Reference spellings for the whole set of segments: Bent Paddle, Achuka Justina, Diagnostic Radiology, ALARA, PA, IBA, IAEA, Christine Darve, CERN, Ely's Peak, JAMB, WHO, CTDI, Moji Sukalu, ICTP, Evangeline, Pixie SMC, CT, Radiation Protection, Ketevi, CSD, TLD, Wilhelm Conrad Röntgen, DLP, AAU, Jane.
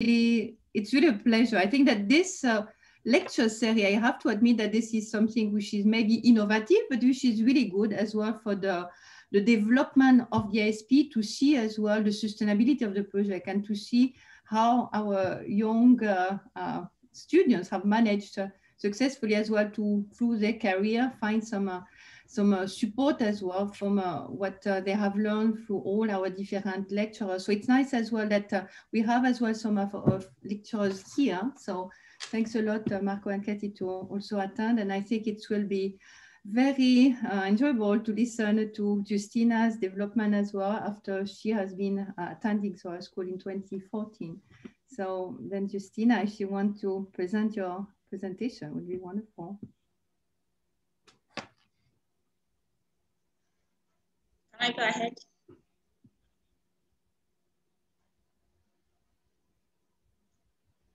It's really a pleasure. I think that this lecture series, I have to admit that this is something which is maybe innovative, but which is really good as well for the development of the ASP, to see as well the sustainability of the project and to see how our young students have managed successfully as well to, through their career, find some support as well from what they have learned through all our different lecturers. So it's nice as well that we have as well some of our lecturers here. So thanks a lot, Marco and Katie, to also attend. And I think it will be very enjoyable to listen to Justina's development as well after she has been attending our school in 2014. So then Justina, if you want to present your presentation, would be wonderful. Can I go ahead?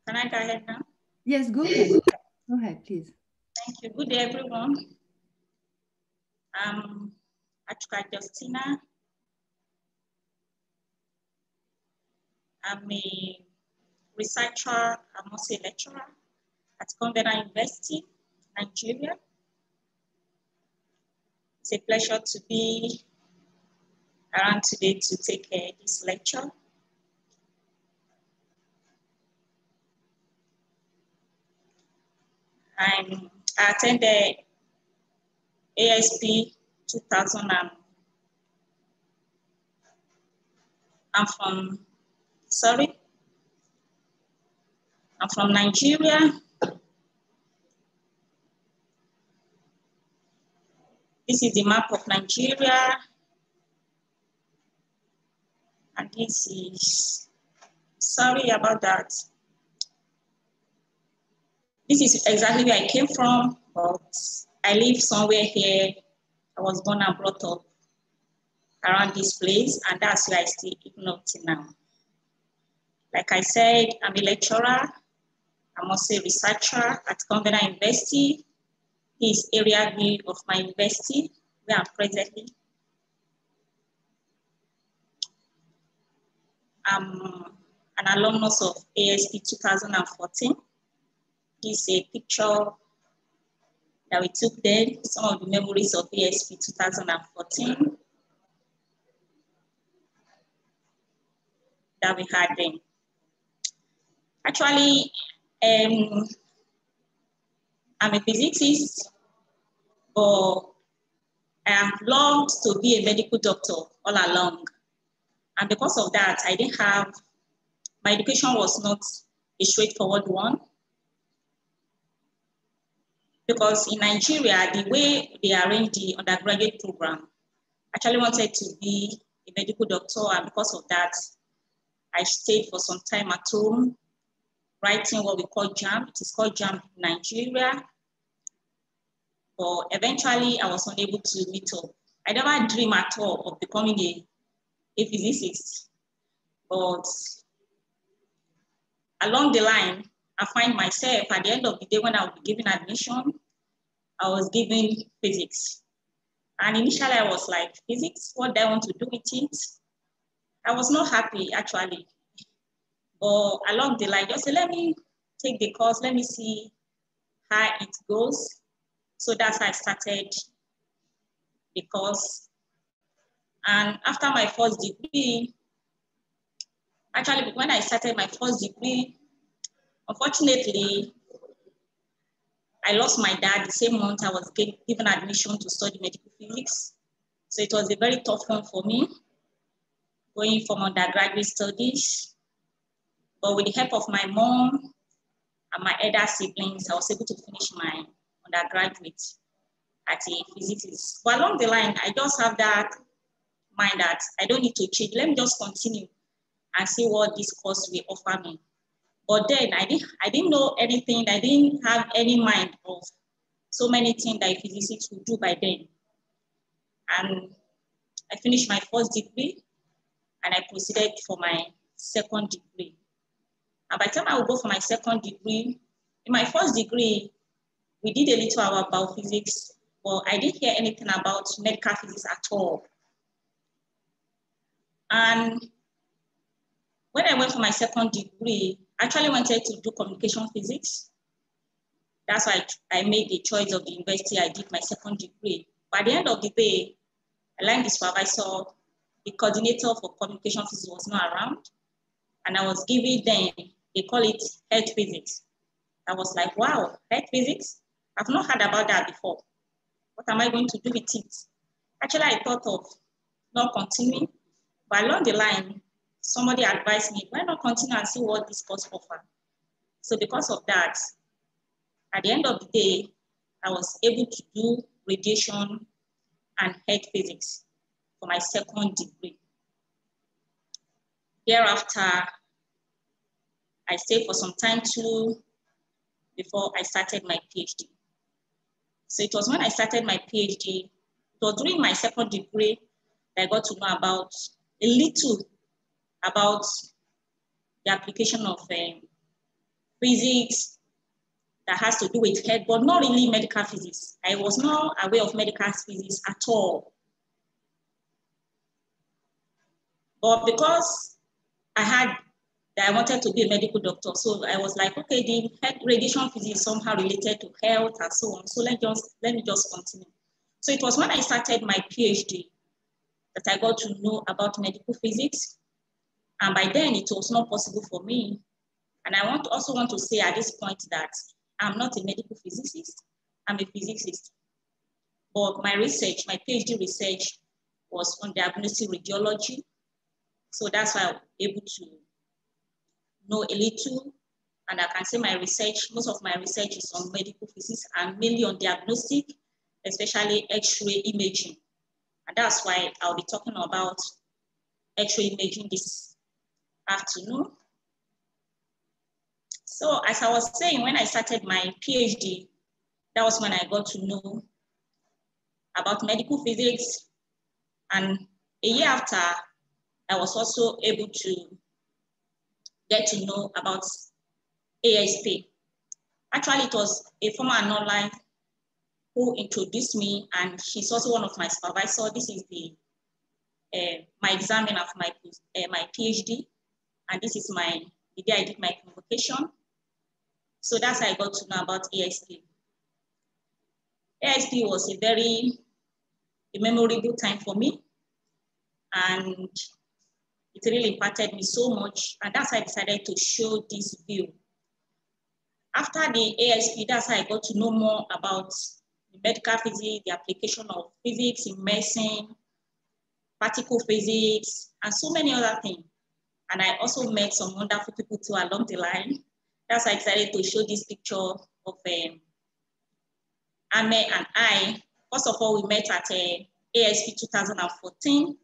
Can I go ahead now? Yes, go ahead. Go ahead, please. Thank you. Good day, everyone. I'm Achuka Justina. I'm a researcher, I'm also a lecturer at Covenant University, Nigeria. It's a pleasure to be around today to take this lecture. I attended ASP 2000. I'm from Nigeria. This is the map of Nigeria. And this is, sorry about that. This is exactly where I came from, but I live somewhere here. I was born and brought up around this place, and that's where I still live till now. Like I said, I'm a lecturer. I'm also a researcher at Covenant University. This area view of my university where I'm presently. I'm an alumnus of ASP 2014. This is a picture that we took then, some of the memories of ASP 2014 that we had then. Actually, I'm a physicist, but I have longed to be a medical doctor all along. And because of that, I didn't have, my education was not a straightforward one. Because in Nigeria, the way they arrange the undergraduate program, I actually wanted to be a medical doctor, and because of that, I stayed for some time at home, writing what we call JAMB. It is called JAMB in Nigeria. But eventually, I was unable to meet up. I never dreamed at all of becoming a physicist, but along the line, I find myself at the end of the day when I was given admission, I was given physics. And initially I was like, physics, what do I want to do with it? I was not happy actually. But along the line, just say, let me take the course, let me see how it goes. So that's how I started the course. And after my first degree, actually when I started my first degree, unfortunately, I lost my dad the same month I was given admission to study medical physics. So it was a very tough one for me, going from undergraduate studies. But with the help of my mom and my elder siblings, I was able to finish my undergraduate at a physicist. But along the line, I just have that mind that I don't need to change. Let me just continue and see what this course will offer me. But then I didn't know anything. I didn't have any mind of so many things that physicists would do by then. And I finished my first degree and I proceeded for my second degree. And by the time I would go for my second degree, in my first degree, we did a little hour about physics, but I didn't hear anything about medical physics at all. And when I went for my second degree, I actually wanted to do communication physics. That's why I made the choice of the university. I did my second degree. But at the end of the day, I learned this supervisor, the coordinator for communication physics was not around. And I was given then, they call it health physics. I was like, wow, health physics? I've not heard about that before. What am I going to do with it? Actually, I thought of not continuing, but along the line, somebody advised me, why not continue and see what this course offers? So because of that, at the end of the day, I was able to do radiation and health physics for my second degree. Thereafter, I stayed for some time too before I started my PhD. So it was when I started my PhD, it was during my second degree that I got to know about a little about the application of physics that has to do with health, but not really medical physics. I was not aware of medical physics at all. But because I had that I wanted to be a medical doctor, so I was like, okay, the health radiation physics is somehow related to health and so on. So let me just continue. So it was when I started my PhD that I got to know about medical physics. And by then it was not possible for me. And I also want to say at this point that I'm not a medical physicist, I'm a physicist. But my research, my PhD research was on diagnostic radiology. So that's why I was able to know a little. And I can say my research, most of my research is on medical physics and mainly on diagnostic, especially X-ray imaging. And that's why I'll be talking about X-ray imaging this afternoon. So as I was saying, when I started my PhD, that was when I got to know about medical physics. And a year after, I was also able to get to know about ASP. Actually, it was a former unknown line who introduced me, and she's also one of my supervisors. This is the my examiner of my PhD, and this is the day I did my convocation. So that's how I got to know about ASP. ASP was a very memorable time for me, and it really impacted me so much, and that's how I decided to show this view. After the ASP, that's how I got to know more about medical physics, the application of physics in medicine, particle physics, and so many other things. And I also met some wonderful people too along the line. That's why I decided to show this picture of Ame and I. First of all, we met at ASP 2014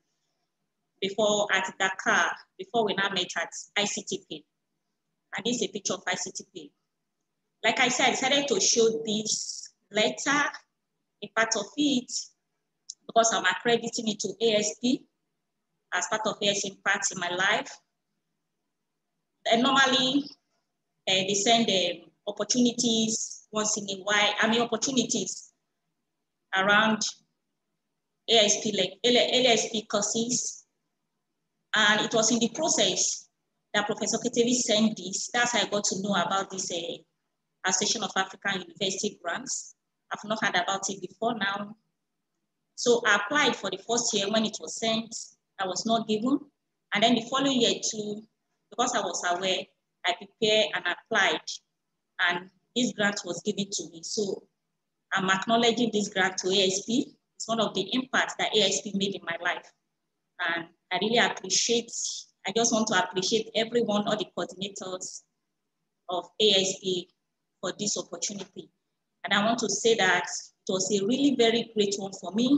before at Dakar, before we now met at ICTP. And this is a picture of ICTP. Like I said, I decided to show this letter, a part of it, because I'm accrediting it to ASP as part of ASP impact in my life. And normally they send them opportunities once in a while, I mean opportunities around ASP, like LSP courses. And it was in the process that Professor Ketevi sent this. That's how I got to know about this Association of African University Grants. I've not heard about it before now. So I applied for the first year. When it was sent, I was not given. And then the following year too, because I was aware, I prepared and applied. And this grant was given to me. So I'm acknowledging this grant to ASP. It's one of the impacts that ASP made in my life. And I really appreciate, I just want to appreciate everyone, all the coordinators of ASP for this opportunity. And I want to say that it was a really very great one for me,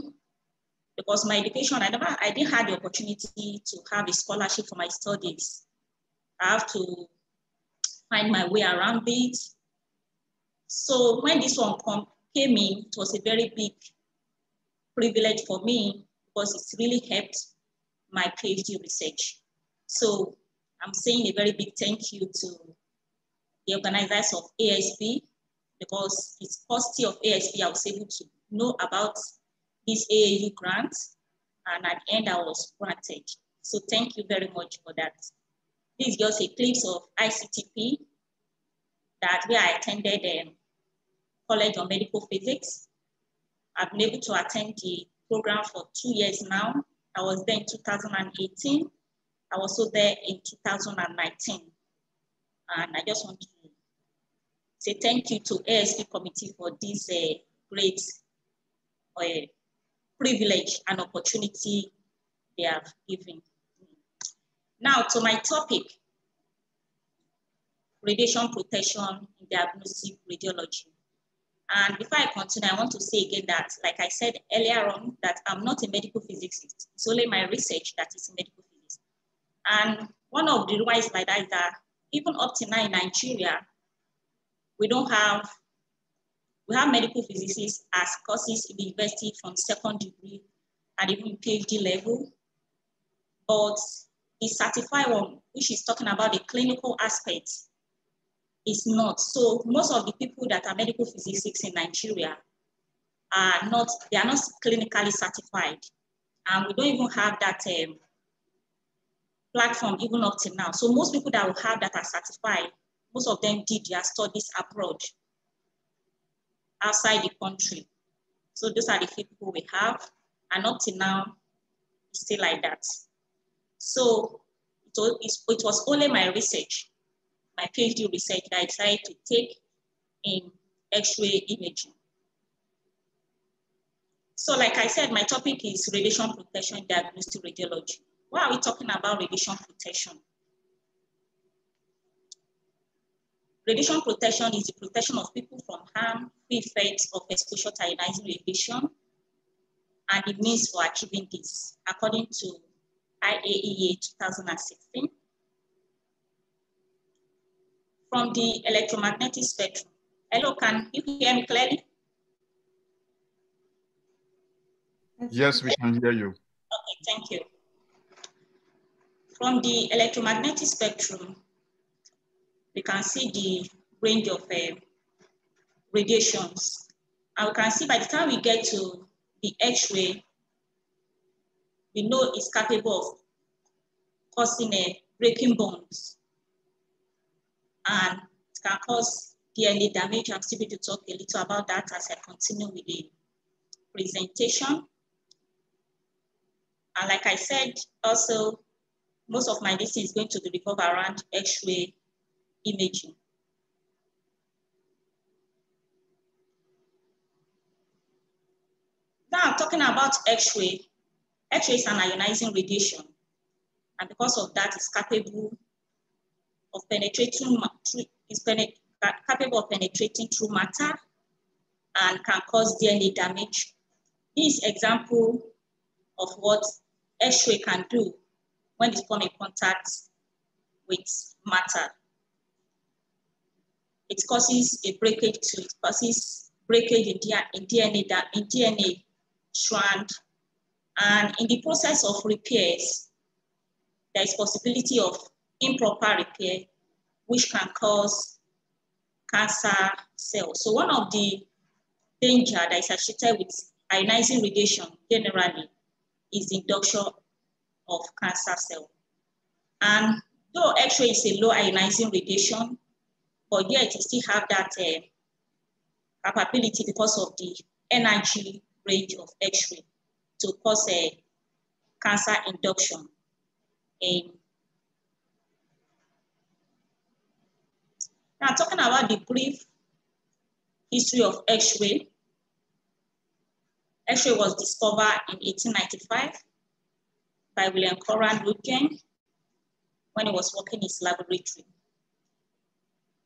because my education, I didn't have the opportunity to have a scholarship for my studies. I have to find my way around it. So when this one came in, it was a very big privilege for me because it's really helped my PhD research. So I'm saying a very big thank you to the organizers of ASP, because it's positive of ASP, I was able to know about this AAU grant, and at the end I was granted. So thank you very much for that. This is just a clips of ICTP that where I attended the College of Medical Physics. I've been able to attend the program for 2 years now. I was there in 2018. I was also there in 2019. And I just want to say thank you to ASP committee for this great privilege and opportunity they have given. Now to my topic, radiation protection in diagnostic radiology. And before I continue, I want to say again that, like I said earlier on, that I'm not a medical physicist. It's only my research that is medical physics. And one of the reasons why that is that even up to now in Nigeria, we have medical physicists as courses in the university from second degree and even PhD level. But the certified one, which is talking about the clinical aspect, is not. So most of the people that are medical physicists in Nigeria are not, they are not clinically certified. And we don't even have that platform even up till now. So most people that we have that are certified, most of them did their studies abroad, outside the country. So those are the few people we have. And up till now, it's still like that. So it was only my research, my PhD research that I decided to take in X-ray imaging. So like I said, my topic is radiation protection in diagnostic radiology. Why are we talking about radiation protection? Radiation protection is the protection of people from harm, free effects of exposure to ionizing radiation, and the means for achieving this, according to IAEA 2016. From the electromagnetic spectrum. Hello, can you hear me clearly? Yes, we can hear you. Okay, thank you. From the electromagnetic spectrum, we can see the range of radiations. And we can see by the time we get to the X-ray, we know it's capable of causing breaking bones. And it can cause DNA damage. I'm still going to talk a little about that as I continue with the presentation. And like I said, also, most of my disease is going to revolve around X-ray imaging. Now I'm talking about X-ray. X-ray is an ionizing radiation, and because of that, it's capable of penetrating through matter and can cause DNA damage. This is example of what X-ray can do when it comes in contact with matter. It causes a breakage to it, causes breakage in DNA strand. And in the process of repairs, there is possibility of improper repair, which can cause cancer cells. So one of the danger that is associated with ionizing radiation generally is the induction of cancer cells. And though X-ray is a low ionizing radiation, but yet it still have that capability because of the energy range of X-ray to cause a cancer induction in. Now talking about the brief history of X-ray. X-ray was discovered in 1895 by Wilhelm Conrad Röntgen when he was working in his laboratory.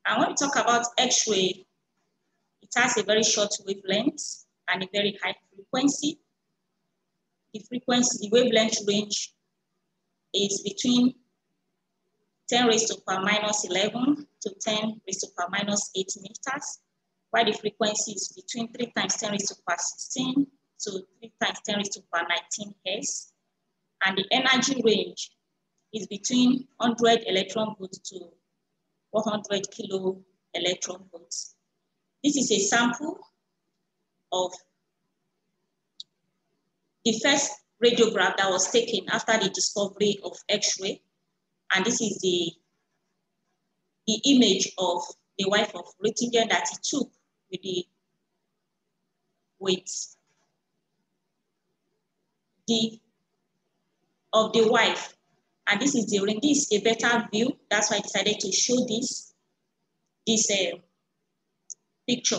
And when we talk about X-ray, it has a very short wavelength and a very high frequency. The frequency, the wavelength range is between 10⁻¹⁻⁴ to 10⁻⁻⁸ meters, while the frequency is between 3 × 10⁻¹⁶ to 3 × 10⁻¹⁹ hertz. And the energy range is between 100 electron volts to 100 kilo electron volts. This is a sample of the first radiograph that was taken after the discovery of X-ray. And this is the the image of the wife of Röntgen that he took with the of the wife. And this is the ring. This is a better view. That's why I decided to show this, picture.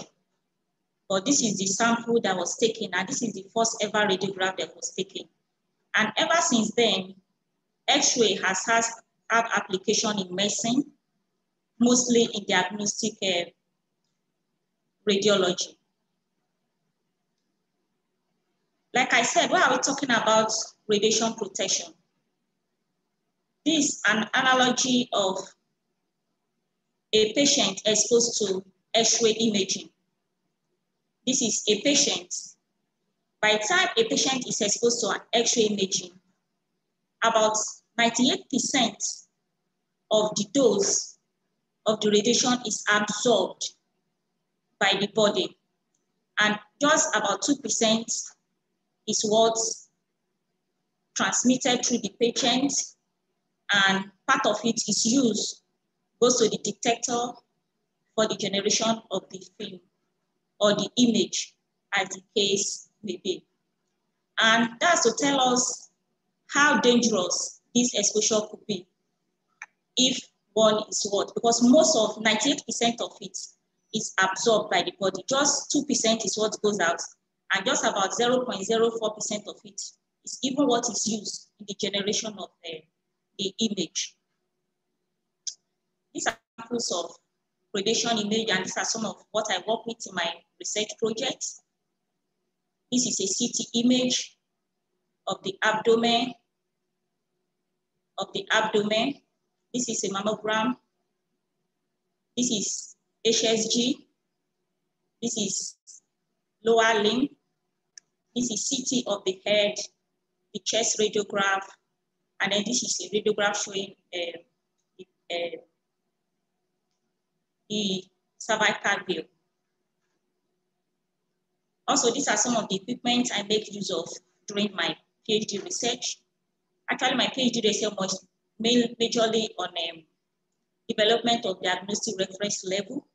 But this is the sample that was taken, and this is the first ever radiograph that was taken. And ever since then, X-ray has had application in medicine, mostly in diagnostic radiology. Like I said, why are we talking about radiation protection? This is an analogy of a patient exposed to X-ray imaging. This is a patient. By the time a patient is exposed to an X-ray imaging, about 98% of the dose of the radiation is absorbed by the body, and just about 2% is what's transmitted through the patient, and part of it is used, goes to the detector for the generation of the film or the image, as the case may be. And that's to tell us how dangerous this exposure could be if one is what, because most of 98% of it is absorbed by the body. Just 2% is what goes out, and just about 0.04% of it is even what is used in the generation of the image. These are samples of radiation image, and these are some of what I work with in my research projects. This is a CT image of the abdomen. This is a mammogram. This is HSG. This is lower limb. This is CT of the head, the chest radiograph, and then this is a radiograph showing the cervical view. Also, these are some of the equipment I make use of during my PhD research. Actually, my PhD research was majorly on development of diagnostic reference level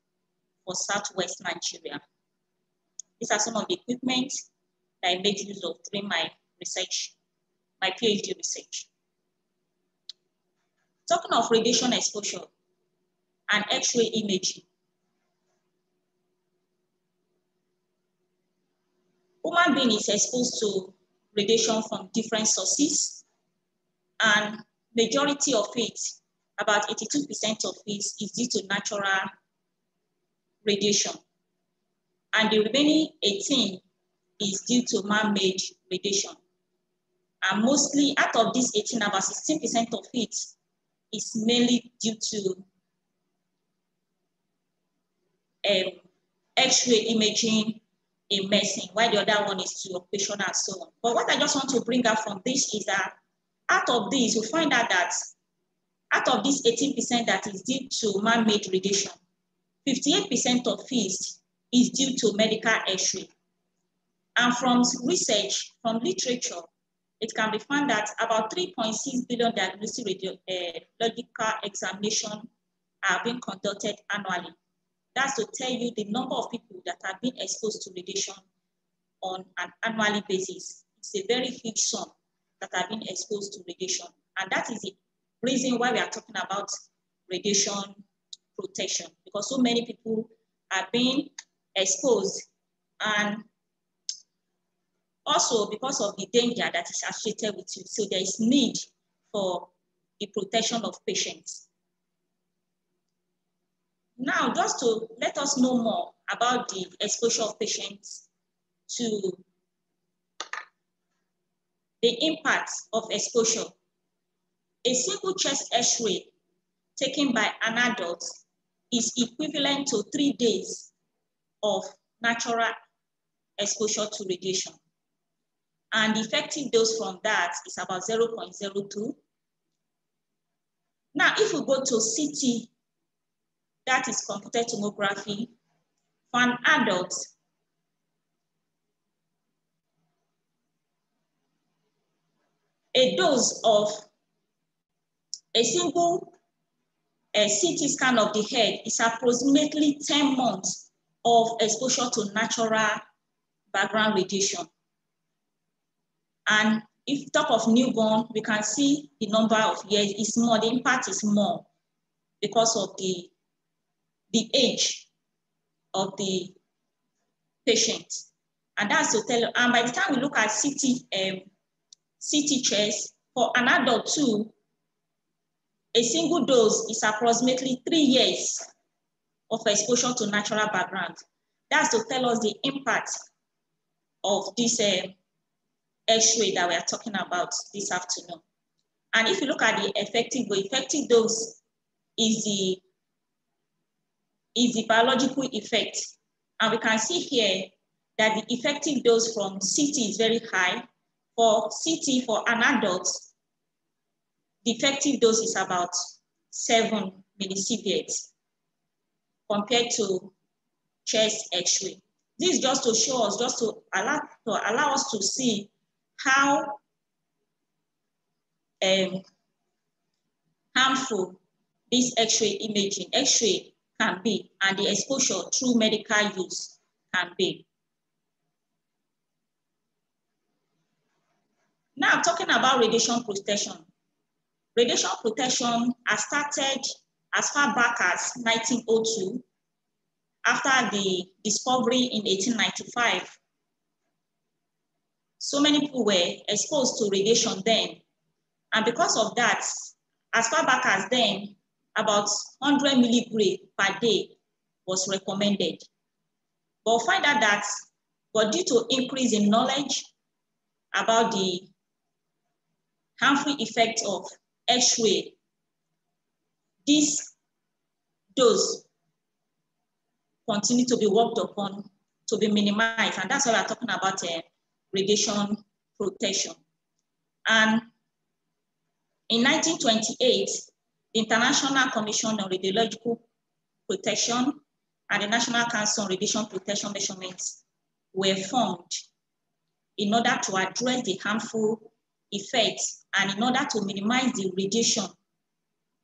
for Southwest Nigeria. These are some of the equipment that I make use of during my research, my PhD research. Talking of radiation exposure and X-ray imaging, human being is exposed to radiation from different sources, and majority of it, about 82% of it, is due to natural radiation. And the remaining 18 is due to man-made radiation. And mostly, out of this 18, about 16% of it is mainly due to X-ray imaging in medicine, while the other one is to occupational and so on. But what I just want to bring out from this is that out of this, we find out that out of this 18% that is due to man-made radiation, 58% of it is due to medical X-ray. And from research, from literature, it can be found that about 3.6 billion diagnostic radiological examinations are being conducted annually. That's to tell you the number of people that have been exposed to radiation on an annually basis. It's a very huge sum that have been exposed to radiation. And that is the reason why we are talking about radiation protection, because so many people are being exposed, and also because of the danger that is associated with it. So there is need for the protection of patients. Now, just to let us know more about the exposure of patients to the impact of exposure. A single chest X-ray taken by an adult is equivalent to 3 days of natural exposure to radiation. And the effective dose from that is about 0.02. Now, if we go to CT, that is computed tomography, for an adult, a dose of a single a CT scan of the head is approximately 10 months of exposure to natural background radiation. And if you talk of newborn, we can see the number of years is more, the impact is more because of the age of the patient. And that's to tell, and by the time we look at CT chest, for an adult too, a single dose is approximately 3 years of exposure to natural background. That's to tell us the impact of this X-ray that we are talking about this afternoon. And if you look at the effective dose is the biological effect. And we can see here that the effective dose from CT is very high. For CT, for an adult, the effective dose is about 7 millisieverts compared to chest X-ray. This is just to show us, just to allow us to see how harmful this X-ray imaging, X-ray can be, and the exposure through medical use can be. Now, talking about radiation protection. Radiation protection has started as far back as 1902, after the discovery in 1895. So many people were exposed to radiation then. And because of that, as far back as then, about 100 milligray per day was recommended. But we find out that, but due to increase in knowledge about the harmful effect of X-ray, this dose continue to be worked upon to be minimized. And that's why we're talking about radiation protection. And in 1928, the International Commission on Radiological Protection and the National Council on Radiation Protection Measurements were formed in order to address the harmful effects and in order to minimize the radiation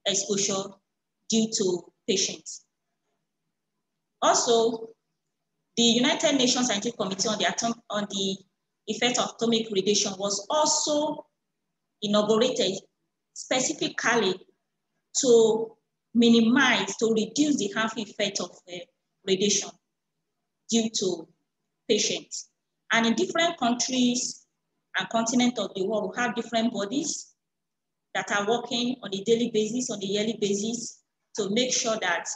exposure due to patients. Also, the United Nations Scientific Committee on the Effect of Atomic Radiation was also inaugurated specifically to minimize, to reduce the harmful effect of radiation due to patients. And in different countries and continents of the world, we have different bodies that are working on a daily basis, on a yearly basis, to make sure that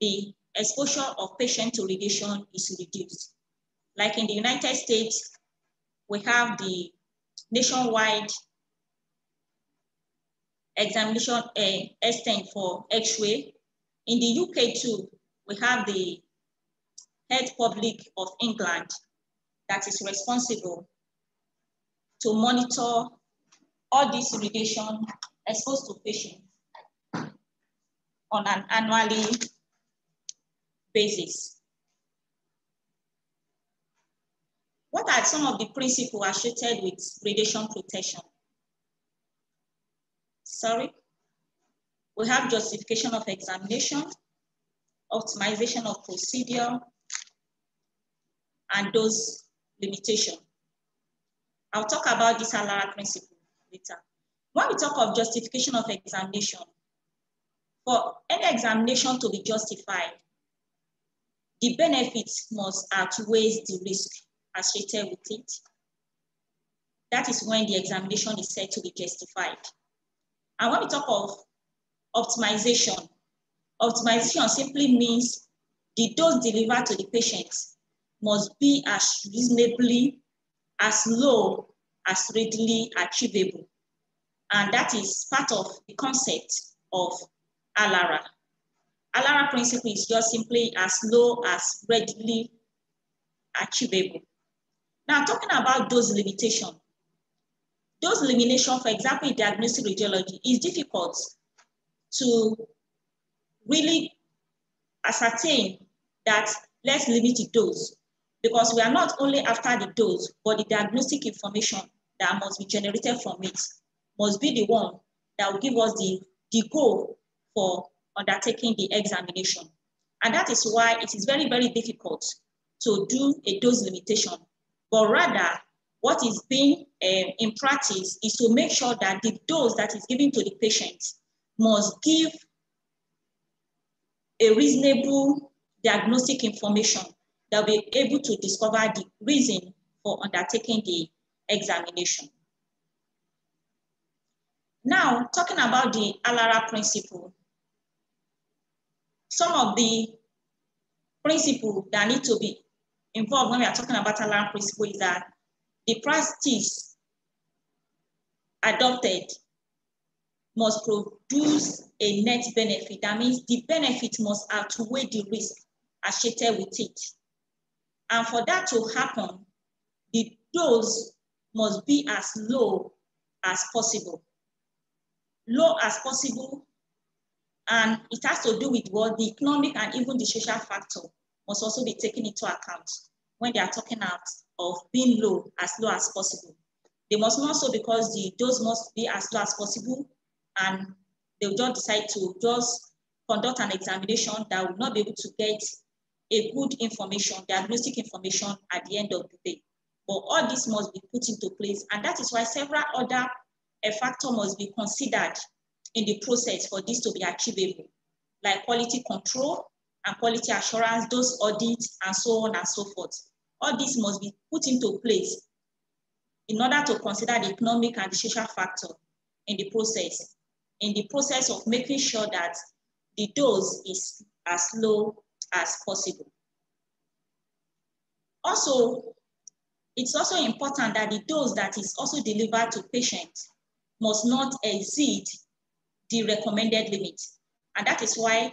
the exposure of patient to radiation is reduced. Like in the United States, we have the nationwide examination extent for X-ray. In the UK too, we have the Health Public of England that is responsible to monitor all this radiation exposed to patients on an annually basis. What are some of the principles associated with radiation protection? Sorry, we have justification of examination, optimization of procedure, and dose limitation. I'll talk about this ALARA principle later. When we talk of justification of examination, for any examination to be justified, the benefits must outweigh the risk associated with it. That is when the examination is said to be justified. And when we talk of optimization, optimization simply means the dose delivered to the patient must be as reasonably as low as readily achievable. And that is part of the concept of ALARA. ALARA principle is just simply as low as readily achievable. Now, talking about dose limitation. Dose limitation, for example, in diagnostic radiology, is difficult to really ascertain that let's limit the dose, because we are not only after the dose, but the diagnostic information that must be generated from it must be the one that will give us the goal for undertaking the examination. And that is why it is very, very difficult to do a dose limitation, but rather what is being in practice is to make sure that the dose that is given to the patient must give a reasonable diagnostic information that will be able to discover the reason for undertaking the examination. Now, talking about the ALARA principle, some of the principles that need to be involved when we are talking about ALARA principle is that the practice adopted must produce a net benefit. That means the benefit must outweigh the risk associated with it. And for that to happen, the dose must be as low as possible. Low as possible, and it has to do with what the economic and even the social factor must also be taken into account when they are talking out of being low as possible. They must not so because the dose must be as low as possible, and they will not decide to just conduct an examination that will not be able to get a good information, diagnostic information at the end of the day. But all this must be put into place, and that is why several other factors must be considered in the process for this to be achievable, like quality control and quality assurance, those audits, and so on and so forth. All this must be put into place in order to consider the economic and the social factor in the process of making sure that the dose is as low as possible. Also, it's also important that the dose that is also delivered to patients must not exceed the recommended limit. And that is why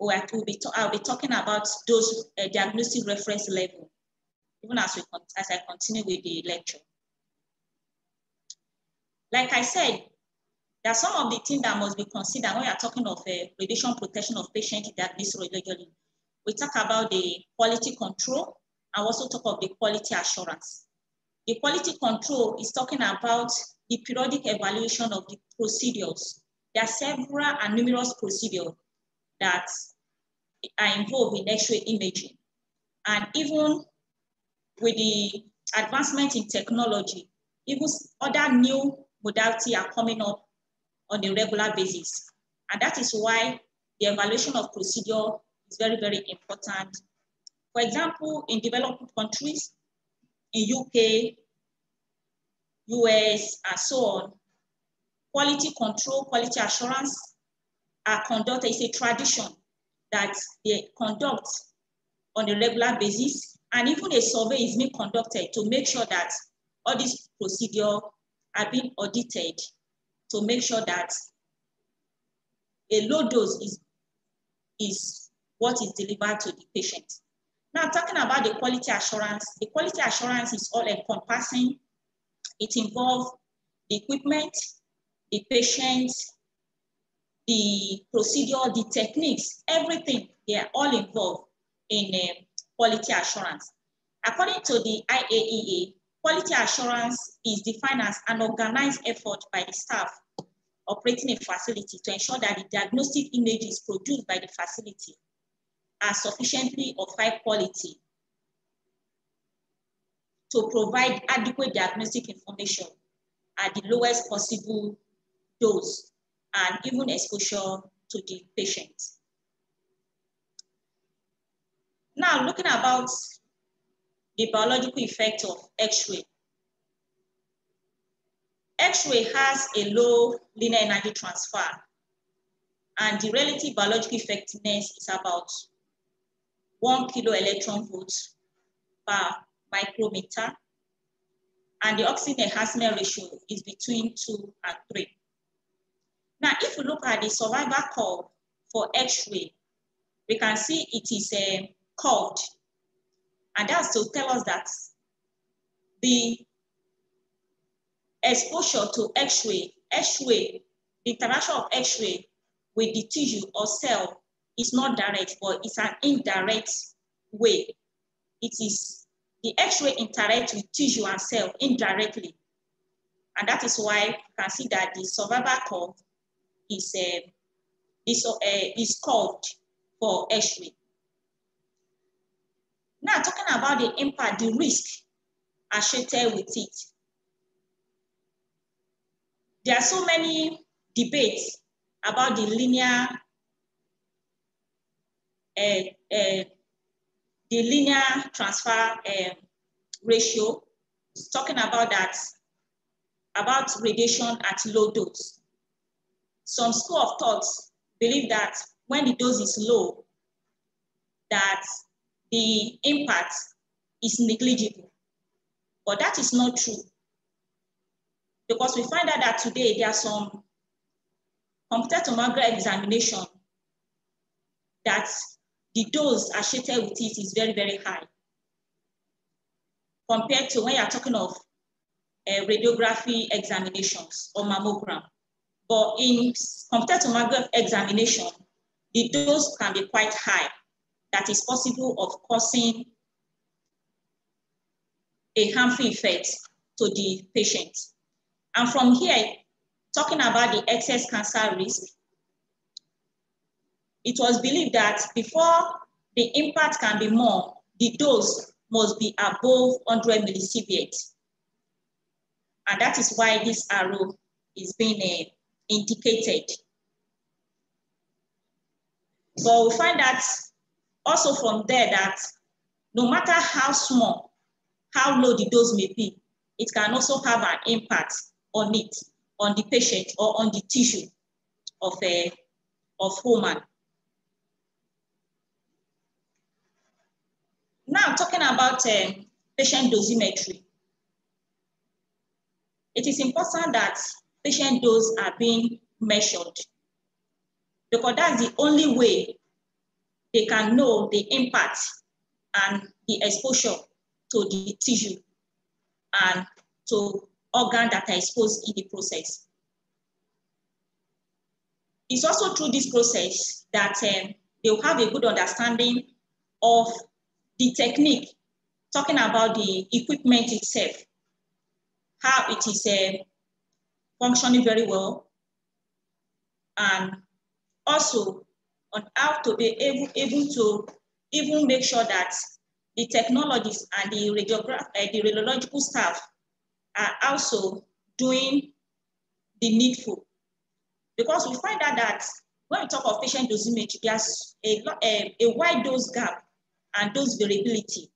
I'll be talking about those diagnostic reference level, even as I continue with the lecture. Like I said, there are some of the things that must be considered when we are talking of radiation protection of patients diagnosed radiologically. We talk about the quality control and also talk of the quality assurance. The quality control is talking about the periodic evaluation of the procedures. There are several and numerous procedures that are involved in X-ray imaging. And even with the advancement in technology, even other new modalities are coming up on a regular basis. And that is why the evaluation of procedure is very, very important. For example, in developed countries, in UK, US, and so on, quality control, quality assurance are conducted. It's a tradition that they conduct on a regular basis. And even a survey is being conducted to make sure that all these procedures are being audited to make sure that a low dose is what is delivered to the patient. Now, talking about the quality assurance is all encompassing. It involves the equipment, the patient, the procedure, the techniques, everything. They are all involved in quality assurance. According to the IAEA, quality assurance is defined as an organized effort by the staff operating a facility to ensure that the diagnostic images produced by the facility are sufficiently of high quality to provide adequate diagnostic information at the lowest possible dose and even exposure to the patient. Now, looking about the biological effect of X-ray. X-ray has a low linear energy transfer, and the relative biological effectiveness is about 1 kV per micrometer, and the oxygen enhancement ratio is between 2 and 3. Now, if you look at the survival curve for X-ray, we can see it is curved, and that's to tell us that the exposure to X-ray, the interaction of X-ray with the tissue or cell is not direct, but it's an indirect way. It is the X-ray interacts with tissue and cell indirectly. And that is why you can see that the survival curve is is called for X-ray. Now, talking about the impact, the risk associated with it. There are so many debates about the linear, transfer ratio. It's talking about that, about radiation at low dose. Some school of thoughts believe that when the dose is low, that the impact is negligible. But that is not true, because we find out that today there are some computed tomography examination that the dose associated with it is very, very high compared to when you're talking of radiography examinations or mammogram. But in computed tomography examination, the dose can be quite high. That is possible of causing a harmful effect to the patient. And from here, talking about the excess cancer risk, it was believed that before the impact can be more, the dose must be above 100 millisieverts. And that is why this arrow is being indicated. But we find that also from there that no matter how small, how low the dose may be, it can also have an impact on it, on the patient or on the tissue of human. Now talking about patient dosimetry. It is important that patient doses are being measured, because that's the only way they can know the impact and the exposure to the tissue and to organ that are exposed in the process. It's also through this process that they'll have a good understanding of the technique, talking about the equipment itself, how it is functioning very well, and also on how to be able to even make sure that the technologists and the radiological staff are also doing the needful. Because we find out that when we talk of patient dosimetry, there's a wide dose gap and dose variability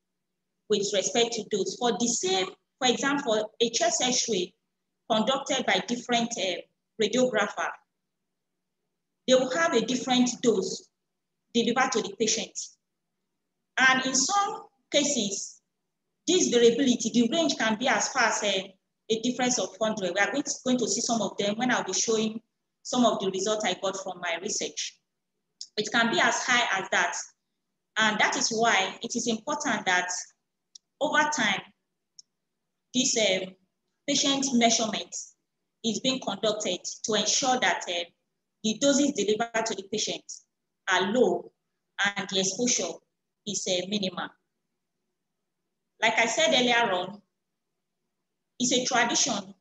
with respect to dose. For the same, for example, a chest X-ray conducted by different radiographers, they will have a different dose delivered to the patient. And in some cases, this variability, the range can be as far as a difference of 100. We are going to see some of them when I'll be showing some of the results I got from my research. It can be as high as that. And that is why it is important that over time, this patient measurement is being conducted to ensure that the doses delivered to the patient are low and the exposure is minimal. Like I said earlier on, it's a tradition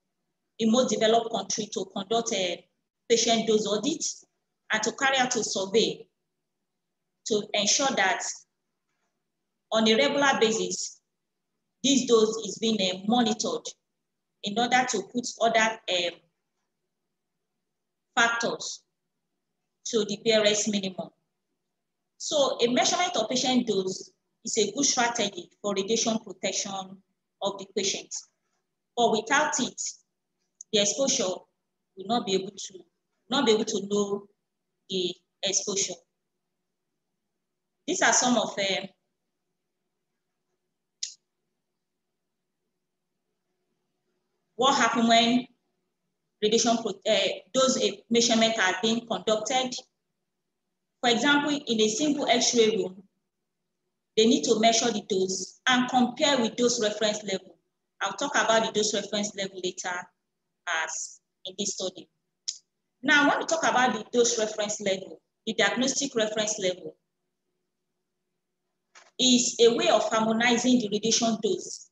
in most developed countries to conduct a patient dose audit and to carry out a survey to ensure that on a regular basis, this dose is being monitored in order to put other factors to the barest minimum. So a measurement of patient dose is a good strategy for radiation protection of the patient. But without it, the exposure will not be able to know the exposure. These are some of what happened when radiation those measurements are being conducted. For example, in a single X-ray room, they need to measure the dose and compare with dose reference level. I'll talk about the dose reference level later as in this study. Now, when we talk about the dose reference level, the diagnostic reference level is a way of harmonizing the radiation dose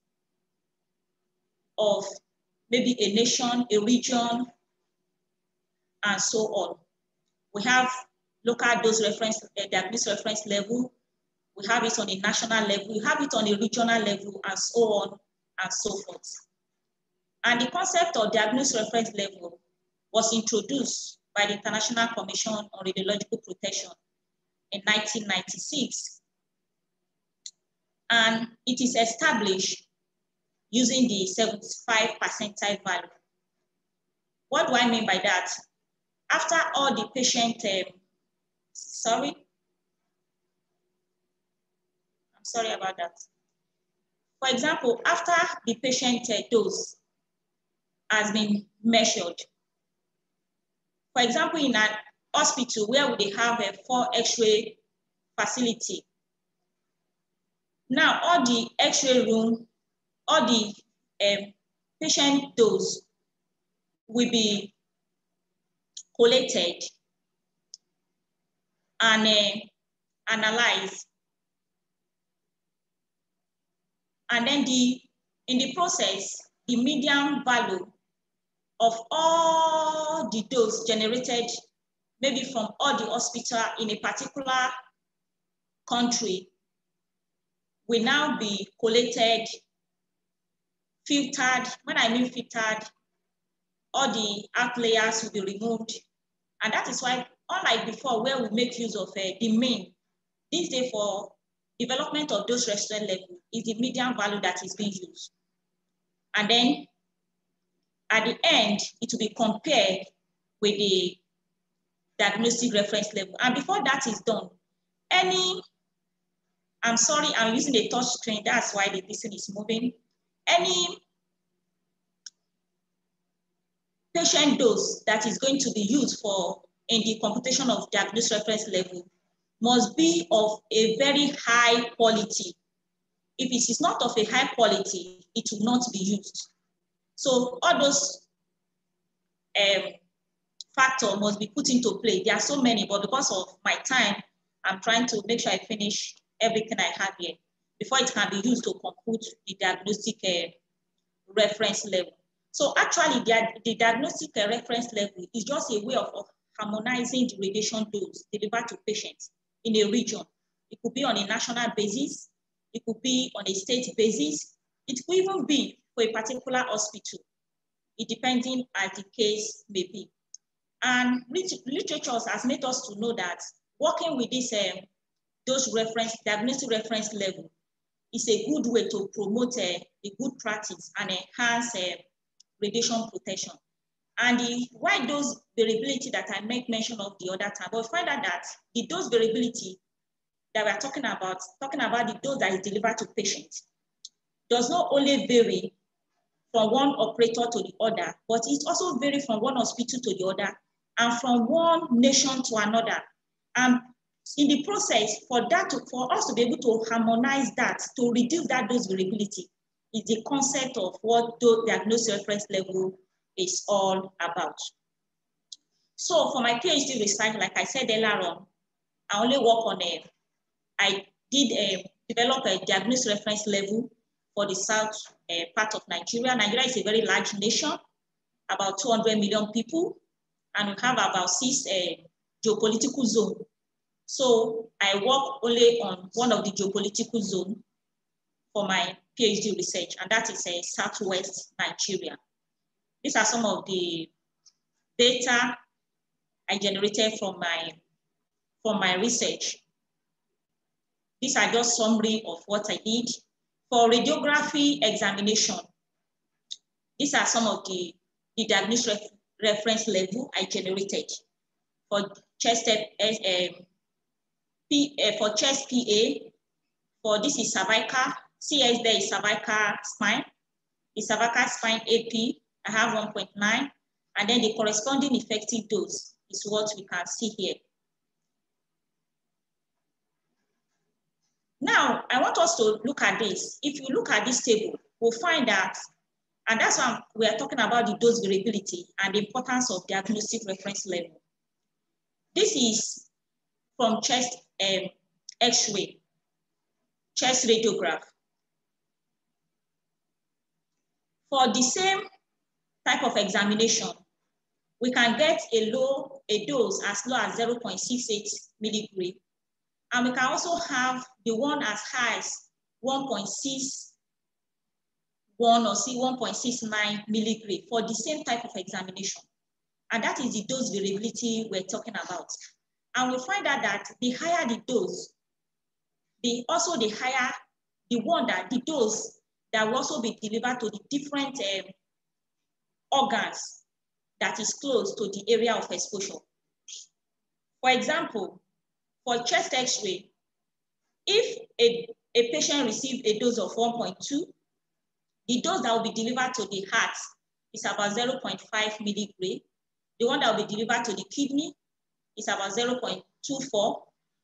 of maybe a nation, a region, and so on. We have local dose reference, diagnostic reference level. We have it on a national level. We have it on a regional level, and so on and so forth. And the concept of diagnostic reference level was introduced by the International Commission on Radiological Protection in 1996. And it is established using the 75 percentile value. What do I mean by that? After all the patient, For example, after the patient dose has been measured, for example, in a hospital where they have a 4 X-ray facility. Now, all the X-ray room, all the patient dose will be collated and analyzed. And then in the process, the median value of all the dose generated, maybe from all the hospital in a particular country, will now be collated, filtered. When I mean filtered, all the outliers will be removed. And that is why, unlike before, where we make use of the mean, this day for development of dose reference level is the median value that is being used. And then at the end, it will be compared with the diagnostic reference level. And before that is done, I'm sorry, I'm using a touch screen, that's why this thing is moving. Any patient dose that is going to be used for in the computation of diagnostic reference level must be of a very high quality. If it is not of a high quality, it will not be used. So all those factors must be put into play. There are so many, but because of my time, I'm trying to make sure I finish everything I have here before it can be used to compute the diagnostic reference level. So actually, the diagnostic reference level is just a way of harmonizing the radiation dose delivered to patients in a region. It could be on a national basis, it could be on a state basis, it could even be for a particular hospital, it depending as the case may be. And literature has made us to know that working with this dose reference, diagnostic reference level is a good way to promote the good practice and enhance radiation protection. And the wide dose variability that I make mention of the other time, but find out that the dose variability that we're talking about the dose that is delivered to patients, does not only vary from one operator to the other, but it also varies from one hospital to the other and from one nation to another. And in the process, for us to be able to harmonize that, to reduce that dose variability, is the concept of what the diagnostic reference level is all about. So for my PhD research, like I said earlier on, I only work on I developed a diagnostic reference level for the south part of Nigeria. Nigeria is a very large nation, about 200 million people, and we have about 6 geopolitical zones. So I work only on one of the geopolitical zones for my PhD research, and that is Southwest Nigeria. These are some of the data I generated from my research. These are just summary of what I did. For radiography examination, these are some of the diagnostic reference level I generated. For chest PA, for this is cervical, CSD is cervical spine, the cervical spine AP, I have 1.9, and then the corresponding effective dose is what we can see here. Now, I want us to look at this. If you look at this table, we'll find that, and that's why we are talking about the dose variability and the importance of diagnostic reference level. This is from chest X-ray, chest radiograph. For the same type of examination, we can get a dose as low as 0.68 milligram. And we can also have the one as high as 1.61 or 1.69 milligram for the same type of examination. And that is the dose variability we're talking about. And we find out that the higher the dose, the higher the one that the dose that will also be delivered to the different organs that is close to the area of exposure. For example, for chest X-ray, if a patient received a dose of 1.2, the dose that will be delivered to the heart is about 0.5 milligram. The one that will be delivered to the kidney is about 0.24.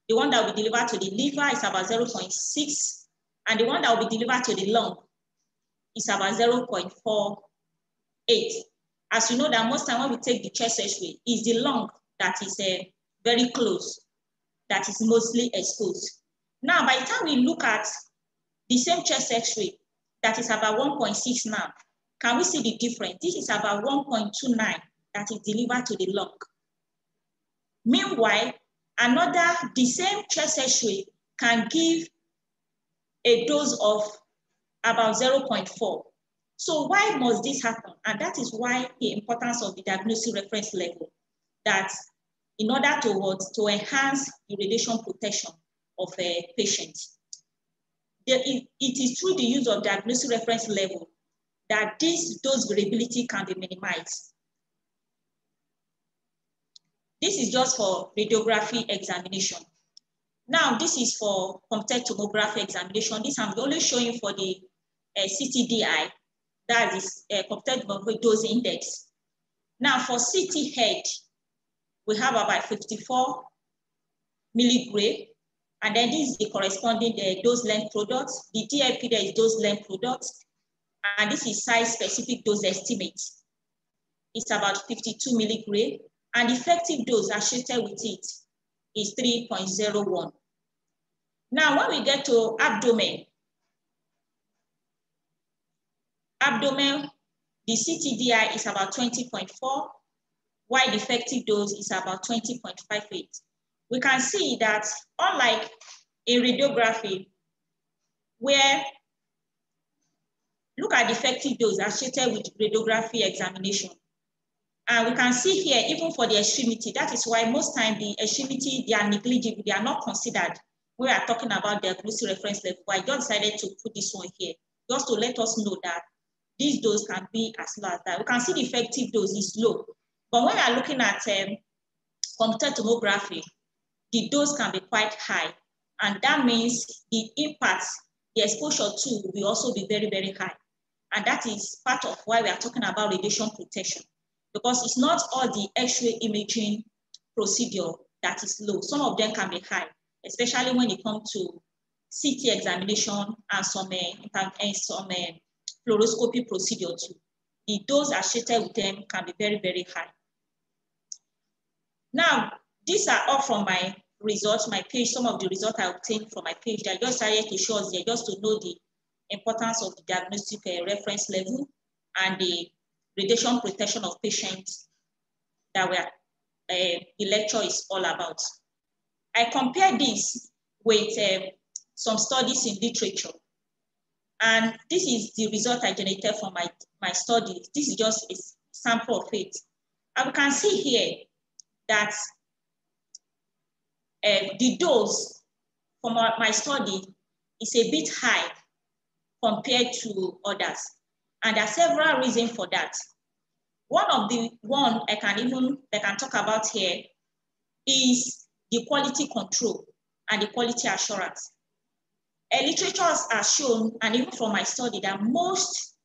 The one that will be delivered to the liver is about 0.6. And the one that will be delivered to the lung is about 0.48. As you know that most time when we take the chest X-ray, it's the lung that is very close, that is mostly exposed. Now, by the time we look at the same chest X-ray, that is about 1.6 now, can we see the difference? This is about 1.29 that is delivered to the lung. Meanwhile, the same chest X-ray can give a dose of about 0.4. So why must this happen? And that is why the importance of the diagnostic reference level, that in order to enhance the radiation protection of a patient. It is through the use of diagnostic reference level that this dose variability can be minimized. This is just for radiography examination. Now, this is for computed tomography examination. This I'm only showing for the CTDI, that is computed tomography dose index. Now, for CT head, we have about 54 milligram, and then this is the corresponding dose length product. The DLP there is dose length product, and this is site-specific dose estimate. It's about 52 milligram, and effective dose associated with it is 3.01. Now, when we get to abdomen, the CTDI is about 20.4, while the effective dose is about 20.58. We can see that unlike in radiography, where look at the effective dose associated with radiography examination. And we can see here, even for the extremity, that is why most times the extremity, they are negligible, they are not considered. We are talking about the diagnostic reference level. I just decided to put this one here, just to let us know that these doses can be as low as that. We can see the effective dose is low. But when we are looking at computed tomography, the dose can be quite high. And that means the impact, the exposure to, will also be very, very high. And that is part of why we are talking about radiation protection, because it's not all the X-ray imaging procedure that is low. Some of them can be high, especially when it comes to CT examination and some fluoroscopy procedure too. The dose associated with them can be very, very high. Now, these are all from my results, my page, some of the results I obtained from my page. I just decided to show us there just to know the importance of the diagnostic reference level and the radiation protection of patients that the lecture is all about. I compare this with some studies in literature. And this is the result I generated from my study. This is just a sample of it. And we can see here that the dose from my study is a bit high compared to others. And there are several reasons for that. One of the I can talk about here is the quality control and the quality assurance. Literatures are shown, and even from my study, that most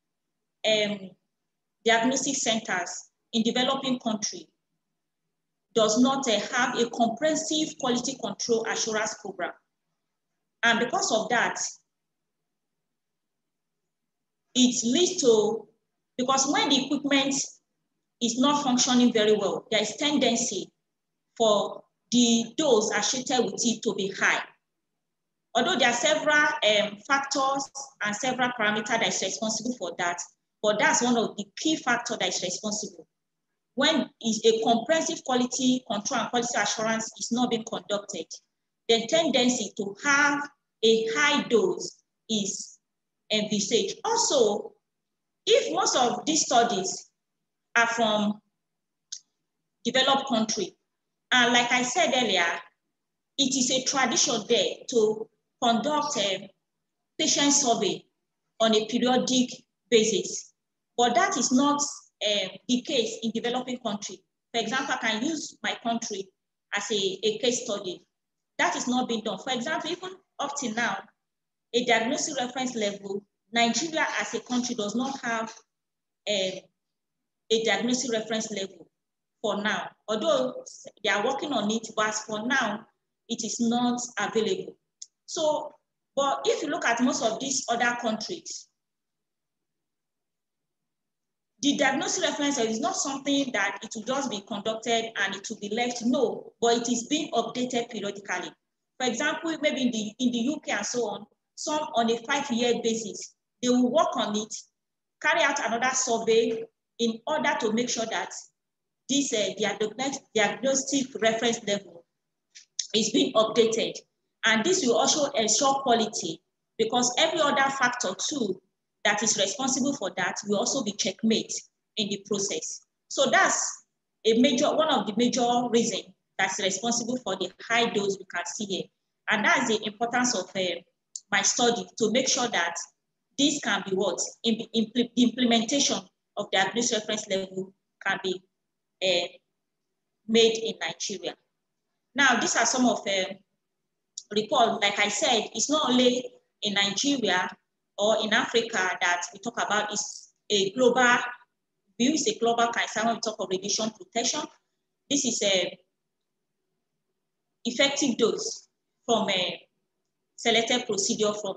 diagnostic centers in developing countries does not have a comprehensive quality control assurance program. And because of that, it leads to, because when the equipment is not functioning very well, there is tendency for the dose associated with it to be high. Although there are several factors and several parameters that is responsible for that, but that's one of the key factors that is responsible. when is a comprehensive quality control and quality assurance is not being conducted, the tendency to have a high dose is envisaged. Also, if most of these studies are from developed country, and like I said earlier, it is a tradition there to conduct a patient survey on a periodic basis, but that is not the case in developing country. For example, I can use my country as a case study. That is not being done. For example, even up till now, a diagnostic reference level, Nigeria as a country does not have a diagnostic reference level for now. Although they are working on it, but for now, it is not available. So, but if you look at most of these other countries, the diagnostic reference is not something that it will just be conducted and it will be left, no, but it is being updated periodically. For example, maybe in the UK and so on, some on a 5-year basis, they will work on it, carry out another survey in order to make sure that this diagnostic reference level is being updated. And this will also ensure quality because every other factor too that is responsible for that will also be checkmate in the process. So that's one of the major reasons that's responsible for the high dose we can see here. And that's the importance of my study to make sure that this can be what? The implementation of the diagnostic reference level can be made in Nigeria. Now, these are some of the reports. Like I said, it's not only in Nigeria or in Africa that we talk about, it's a global view, it's a global concern when we talk of radiation protection. This is a effective dose from a selected procedure from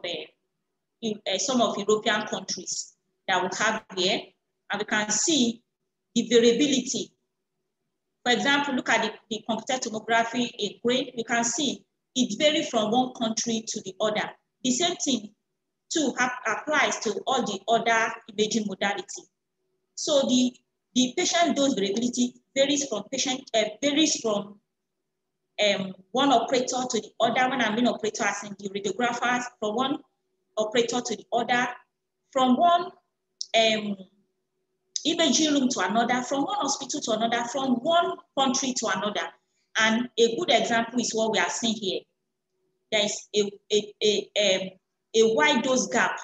some of European countries that we have here. And we can see the variability. For example, look at the computed tomography in grade. We can see it varies from one country to the other. The same thing too applies to all the other imaging modality. So the patient dose variability varies from one operator to the other. When I mean operator, as in the radiographers, from one operator to the other, from one imaging room to another, from one hospital to another, from one country to another. And a good example is what we are seeing here. There is a wide dose gap.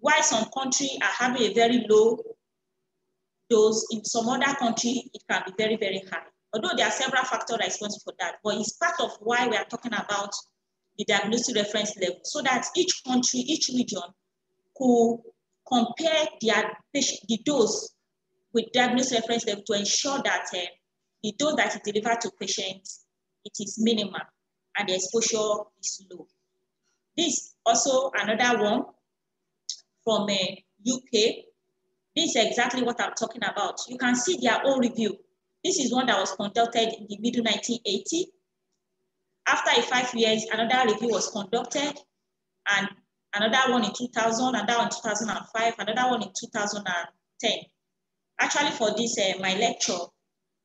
While some countries are having a very low dose, in some other country, it can be very, very high. Although there are several factors responsible for that, but it's part of why we are talking about the diagnostic reference level, so that each country, each region could compare the dose with diagnostic reference level to ensure that the dose that is delivered to patients, it is minimal and the exposure is low. This also another one from UK. This is exactly what I'm talking about. You can see their own review. This is one that was conducted in the middle 1980s. After 5 years, another review was conducted, and another one in 2000, another one in 2005, another one in 2010. Actually, for this, my lecture,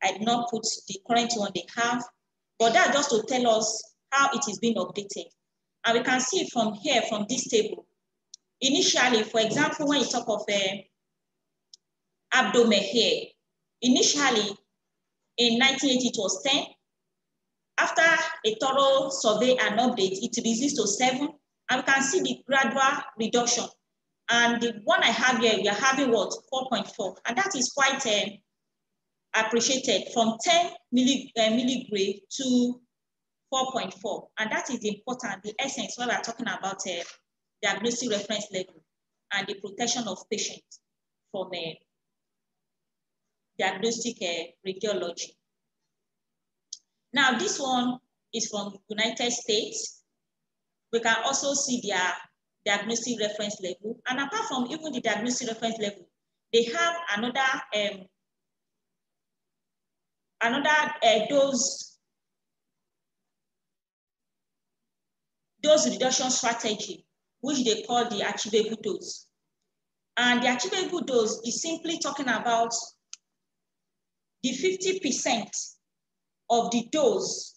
I did not put the current one they have, but that's just to tell us how it is being updated. And we can see from here, from this table, initially, for example, when you talk of abdomen here, initially, in 1980, it was 10. After a thorough survey and update, it reduced to 7. And we can see the gradual reduction. And the one I have here, we are having what? 4.4. And that is quite appreciated, from 10 milligrams to 4.4. And that is important, the essence when we are talking about the diagnostic reference level and the protection of patients from diagnostic radiology. Now, this one is from United States. We can also see their diagnostic reference level. And apart from even the diagnostic reference level, they have another dose reduction strategy, which they call the achievable dose. And the achievable dose is simply talking about the 50% of the dose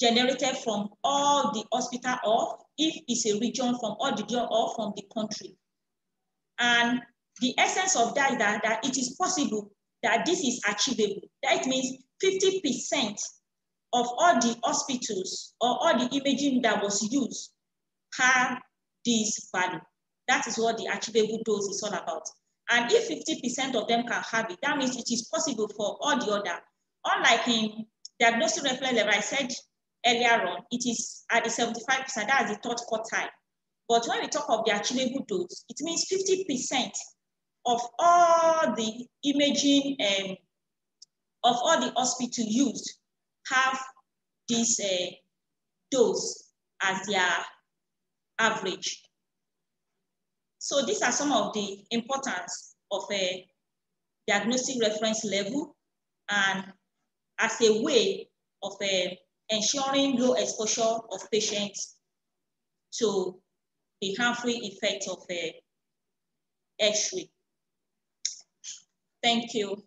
generated from all the hospital or if it's a region from all the region or from the country. And the essence of that is that it is possible that this is achievable. That means 50% of all the hospitals or all the imaging that was used have this value. That is what the achievable dose is all about. And if 50% of them can have it, that means it is possible for all the other. Unlike in diagnostic reference level, I said earlier on, it is at the 75%, that is the third quartile. But when we talk of the achievable dose, it means 50% of all the imaging of all the hospital used have this dose as their average. So these are some of the importance of a diagnostic reference level and as a way of ensuring low exposure of patients to the harmful effects of X-ray. Thank you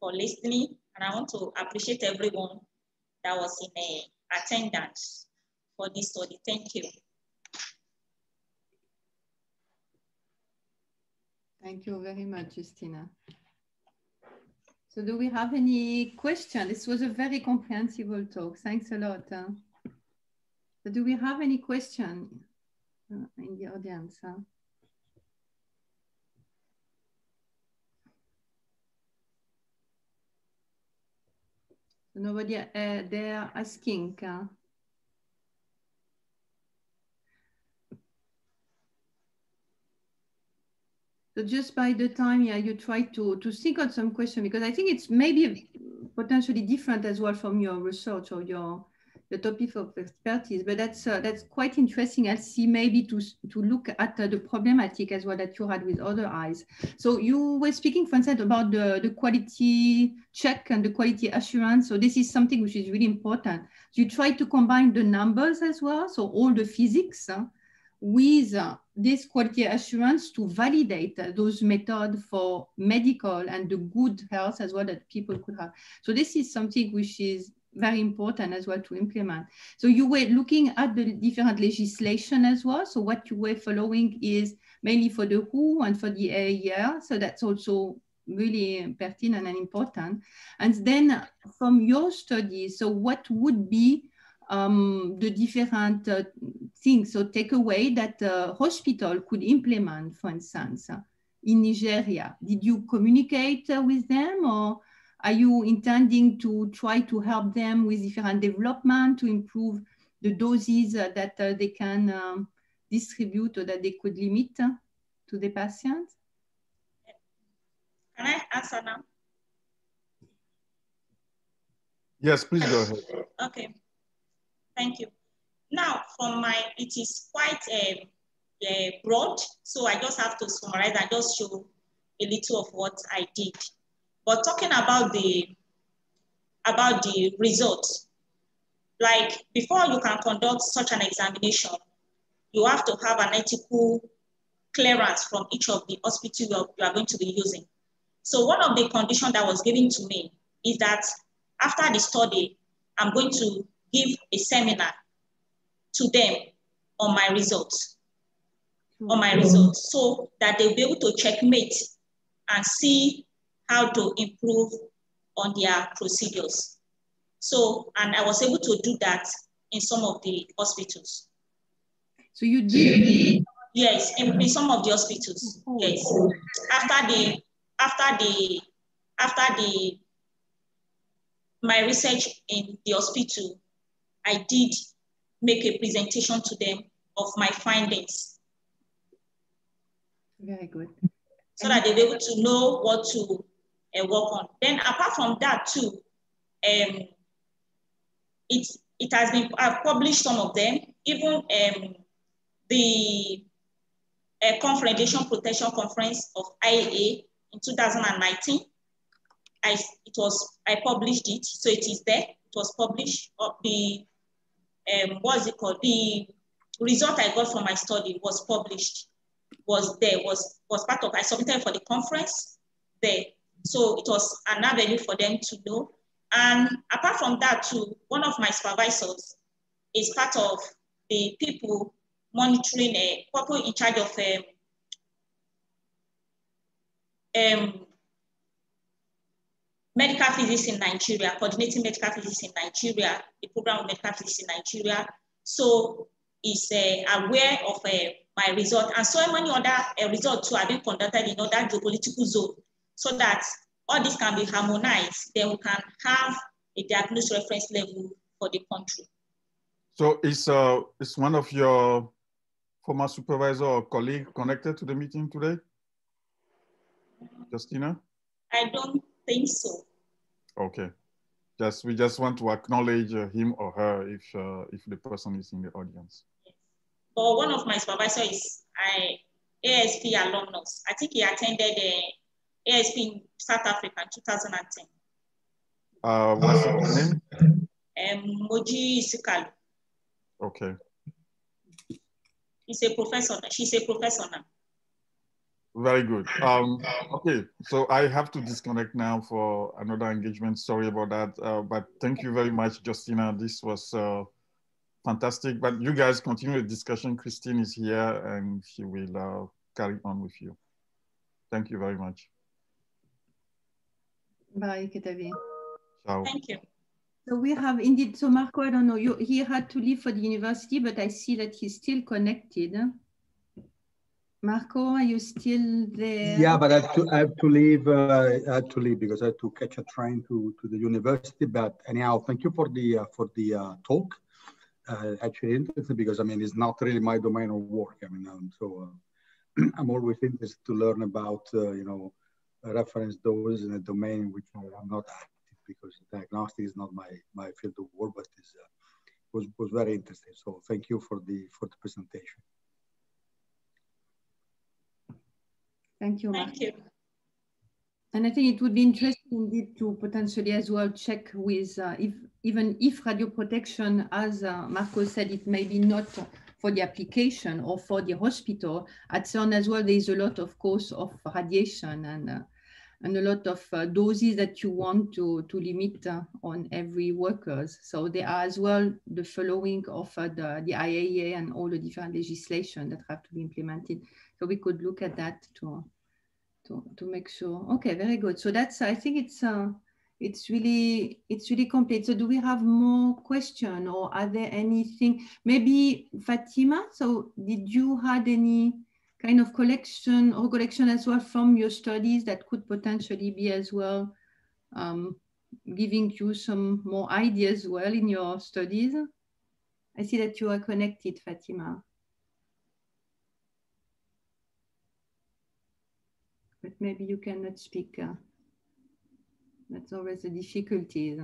for listening, and I want to appreciate everyone that was in attendance for this study. Thank you. Thank you very much, Justina. So do we have any questions? This was a very comprehensive talk. Thanks a lot. But do we have any questions in the audience? Nobody there asking. So just by the time, yeah, you try to think out some question, because I think it's maybe potentially different as well from your research or your topic of expertise, but that's quite interesting. I see maybe to look at the problematic as well that you had with other eyes. So you were speaking, Francette, about the quality check and the quality assurance. So this is something which is really important. You try to combine the numbers as well, so all the physics, with this quality assurance to validate those methods for medical and the good health as well that people could have. So this is something which is very important as well to implement. So you were looking at the different legislation as well. So what you were following is mainly for the WHO and for the AAEA. So that's also really pertinent and important. And then from your study, so what would be the different things, so takeaway that hospital could implement, for instance, in Nigeria? Did you communicate with them, or are you intending to try to help them with different development to improve the doses that they can distribute or that they could limit to the patients? Can I answer now? Yes, please go ahead. Okay. Thank you. Now, from it is quite broad, so I just have to summarize and just show a little of what I did. But talking about the results, like before you can conduct such an examination, you have to have an ethical clearance from each of the hospitals you are going to be using. So one of the conditions that was given to me is that after the study, I'm going to give a seminar to them on my results, so that they'll be able to checkmate and see how to improve on their procedures. So, and I was able to do that in some of the hospitals. So you did? Yes, in some of the hospitals. Yes, after my research in the hospital, I did make a presentation to them of my findings. Very good. So that they'll be able to know what to work on. Then apart from that too, it has been, I've published some of them, even the Radiation Protection Conference of IAEA in 2019. I published it, so it is there. It was published. The result I got from my study was published, was there, was part of, I submitted for the conference there. So it was an avenue for them to know. And apart from that too, one of my supervisors is part of the people monitoring, people in charge of medical physics in Nigeria, coordinating medical physics in Nigeria, the program of medical physics in Nigeria. So is aware of my result, and so many other results too have been conducted in other geopolitical zone, so that all this can be harmonized, then we can have a diagnosed reference level for the country. So is one of your former supervisor or colleague connected to the meeting today, Justina? I don't think so. Okay, we just want to acknowledge him or her if the person is in the audience. But one of my supervisors is ASP alumnus. I think he attended ASP in South Africa in 2010. What's his name? Moji Sukalu. Okay. He's a professor. She's a professor now. Very good. Okay, so I have to disconnect now for another engagement. Sorry about that, but thank you very much, Justina. This was fantastic, but you guys continue the discussion. Christine is here and she will carry on with you. Thank you very much. Bye, Ketavi. Ciao. Thank you. So we have indeed, so Marco, I don't know, he had to leave for the university, but I see that he's still connected. Marco, are you still there? Yeah, but I have to leave because I had to catch a train to the university. But anyhow, thank you for the talk. Actually interested, because I mean it's not really my domain of work. I mean, so I'm always interested to learn about you know, reference doses in a domain which I'm not active, because diagnostic is not my field of work. But it was very interesting. So thank you for the presentation. Thank you. Thank you. And I think it would be interesting indeed to potentially as well check with, even if radio protection, as Marco said, it may be not for the application or for the hospital. At CERN as well, there is a lot, of course, of radiation and a lot of doses that you want to limit on every workers. So there are as well the following of the IAEA and all the different legislation that have to be implemented. So we could look at that too. To make sure. Okay, very good. So that's, I think it's really complete. So do we have more questions, or are there anything? Maybe Fatima, so did you had any kind of recollection as well from your studies that could potentially be as well giving you some more ideas well in your studies? I see that you are connected, Fatima. But maybe you cannot speak. That's always a difficulty.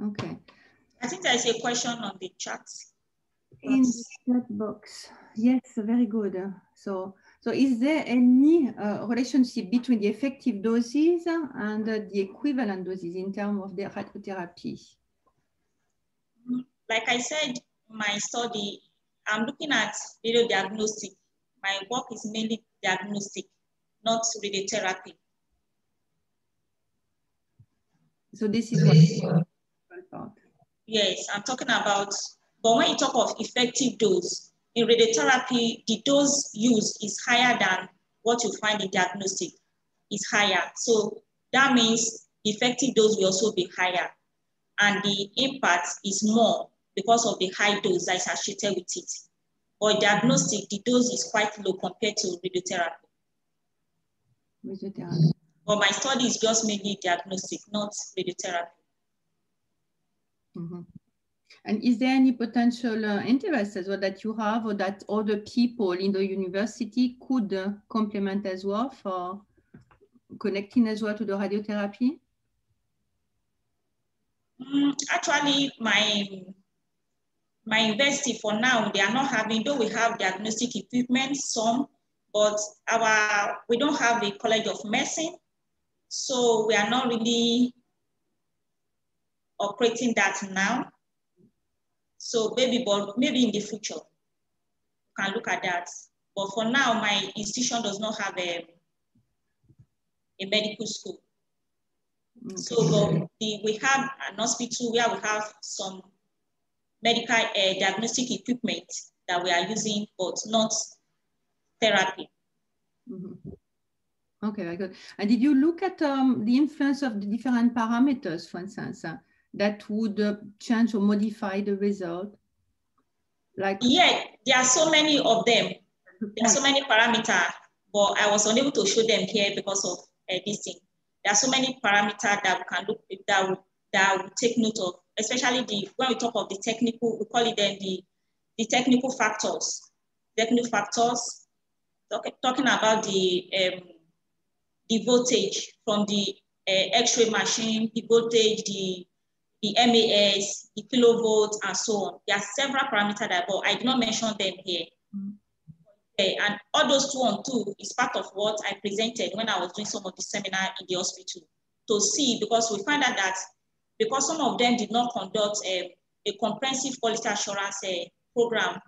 Okay. I think there's a question on the chat. In the chat box. Yes, very good. So is there any relationship between the effective doses and the equivalent doses in terms of the radiotherapy? Like I said, my study, I'm looking at radio diagnostic. My work is mainly diagnostic, not radiotherapy. So this is what you thought. Yes, I'm talking about, but when you talk of effective dose, in radiotherapy, the dose used is higher than what you find in diagnostic, is higher. So that means the effective dose will also be higher. And the impact is more, because of the high dose that is associated with it. Or diagnostic, the dose is quite low compared to radiotherapy. But my study is just mainly diagnostic, not radiotherapy. Mm-hmm. And is there any potential interest as well that you have, or that other people in the university could complement as well for connecting as well to the radiotherapy? Actually, my university for now, they are not having, though we have diagnostic equipment, some, but we don't have a College of Medicine. So we are not really operating that now. So maybe in the future, we can look at that. But for now, my institution does not have a medical school. Okay. So we have an hospital where we have some medical diagnostic equipment that we are using, but not therapy. Mm-hmm. Okay, very good. And did you look at the influence of the different parameters, for instance, that would change or modify the result? Like, yeah, there are so many of them. There are so many parameters, but I was unable to show them here because of this thing. There are so many parameters that we can look that we take note of, especially when we talk of the technical, we call it then the technical factors. Technical factors, talking about the voltage from the X-ray machine, the voltage, the MAS, the kilovolts, and so on. There are several parameters that, but I did not mention them here. Mm. Okay, and all those 2 on 2 is part of what I presented when I was doing some of the seminar in the hospital to see, because we found out that because some of them did not conduct a comprehensive quality assurance program,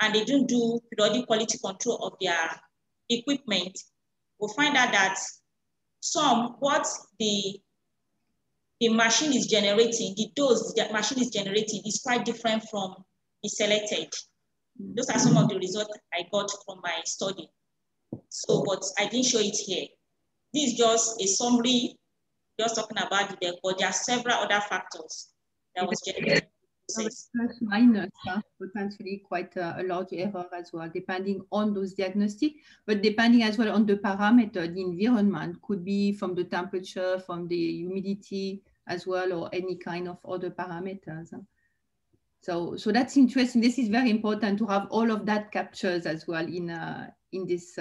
and they didn't do periodic quality control of their equipment, we find out that some what the machine is generating, the dose that machine is generating is quite different from the selected. Those are some of the results I got from my study. So, but I didn't show it here. This is just a summary, just talking about it, but there are several other factors that was generated. Minus, potentially quite a large error as well, depending on those diagnostics, but depending as well on the parameter, the environment could be from the temperature, from the humidity as well, or any kind of other parameters. So that's interesting. This is very important to have all of that captures as well in this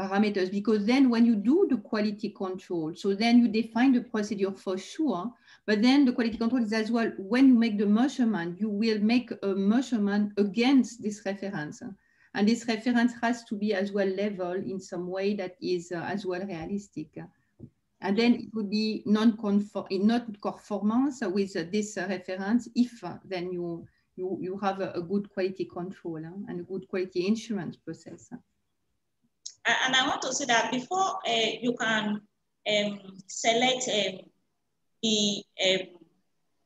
parameters, because then when you do the quality control, so then you define the procedure for sure, but then the quality control is as well, when you make the measurement, you will make a measurement against this reference. And this reference has to be as well level in some way that is as well realistic. And then it would be non-conformance with this reference if then you have a good quality control and a good quality insurance process. And I want to say that before you can select the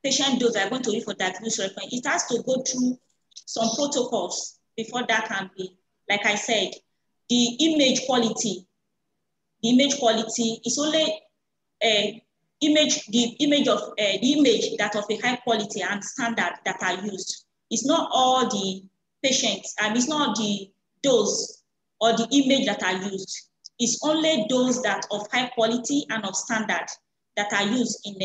patient dose that are going to be for diagnosis reference, it has to go through some protocols before that can be. Like I said, the image quality is only the image that of a high quality and standard that are used. It's not all the patients, and it's not the dose or the image that are used. It's only those that of high quality and of standard that are used in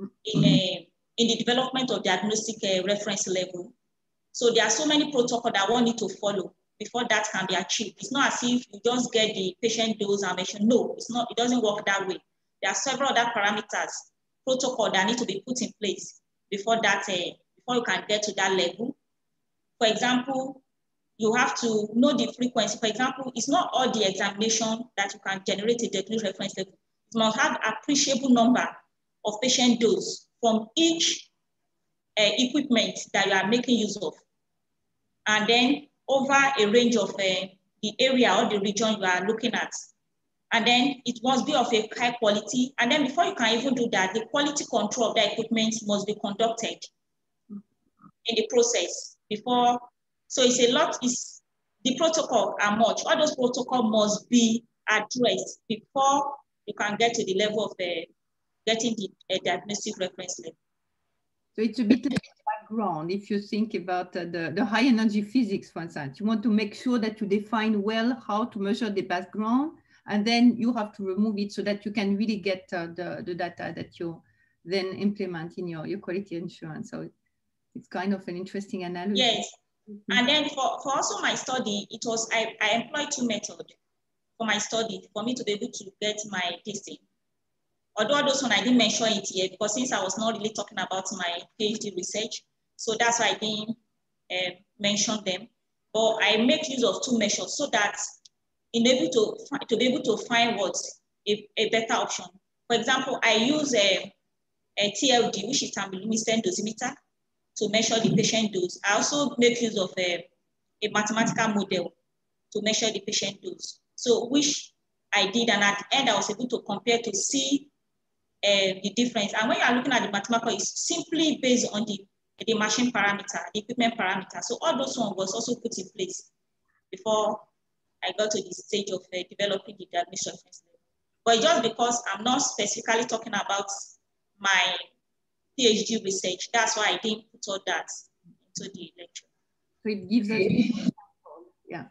the development of diagnostic reference level. So there are so many protocols that one need to follow before that can be achieved. It's not as if you just get the patient dose and mention. No, it's not, it doesn't work that way. There are several other parameters, protocol that need to be put in place before that, before you can get to that level. For example, you have to know the frequency. For example, it's not all the examination that you can generate a diagnostic reference level. You must have appreciable number of patient dose from each equipment that you are making use of. And then over a range of the area or the region you are looking at. And then it must be of a high quality. And then before you can even do that, the quality control of the equipment must be conducted in the process before. So it's a lot, it's, the protocol are much. All those protocols must be addressed before you can get to the level of getting the diagnostic reference level. So it's a bit of background if you think about the high energy physics, for instance. You want to make sure that you define well how to measure the background, and then you have to remove it so that you can really get the data that you then implement in your quality insurance. So it's kind of an interesting analysis. Yes. Mm-hmm. And then for also my study, it was, I employed 2 methods for my study for me to be able to get my testing. Although those one I didn't mention it here because since I was not really talking about my PhD research, so that's why I didn't mention them. But I make use of 2 measures so that in able to be able to find what's a better option. For example, I use a TLD, which is tambilimeter dosimeter, to measure the patient dose. I also make use of a mathematical model to measure the patient dose. So which I did, and at the end I was able to compare to see the difference. And when you are looking at the mathematical, it's simply based on the machine parameter, the equipment parameter. So all those ones was also put in place before I got to the stage of developing the diagnostic reference level. But just because I'm not specifically talking about my PhD research, that's why I didn't put all that into the lecture. So it gives us, yeah,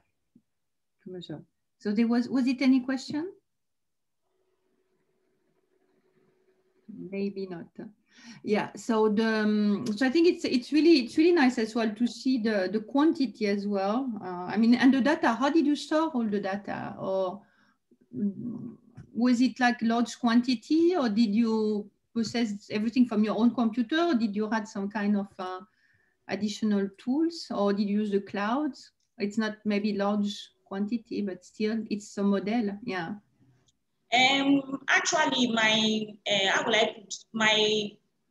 commercial. So there was it any question? Maybe not. Yeah, so so I think it's really nice as well to see the quantity as well. I mean, and the data, how did you store all the data? Or was it like large quantity, or did you process everything from your own computer, or did you add some kind of additional tools, or did you use the clouds? It's not maybe large quantity, but still it's a model, yeah. Actually, my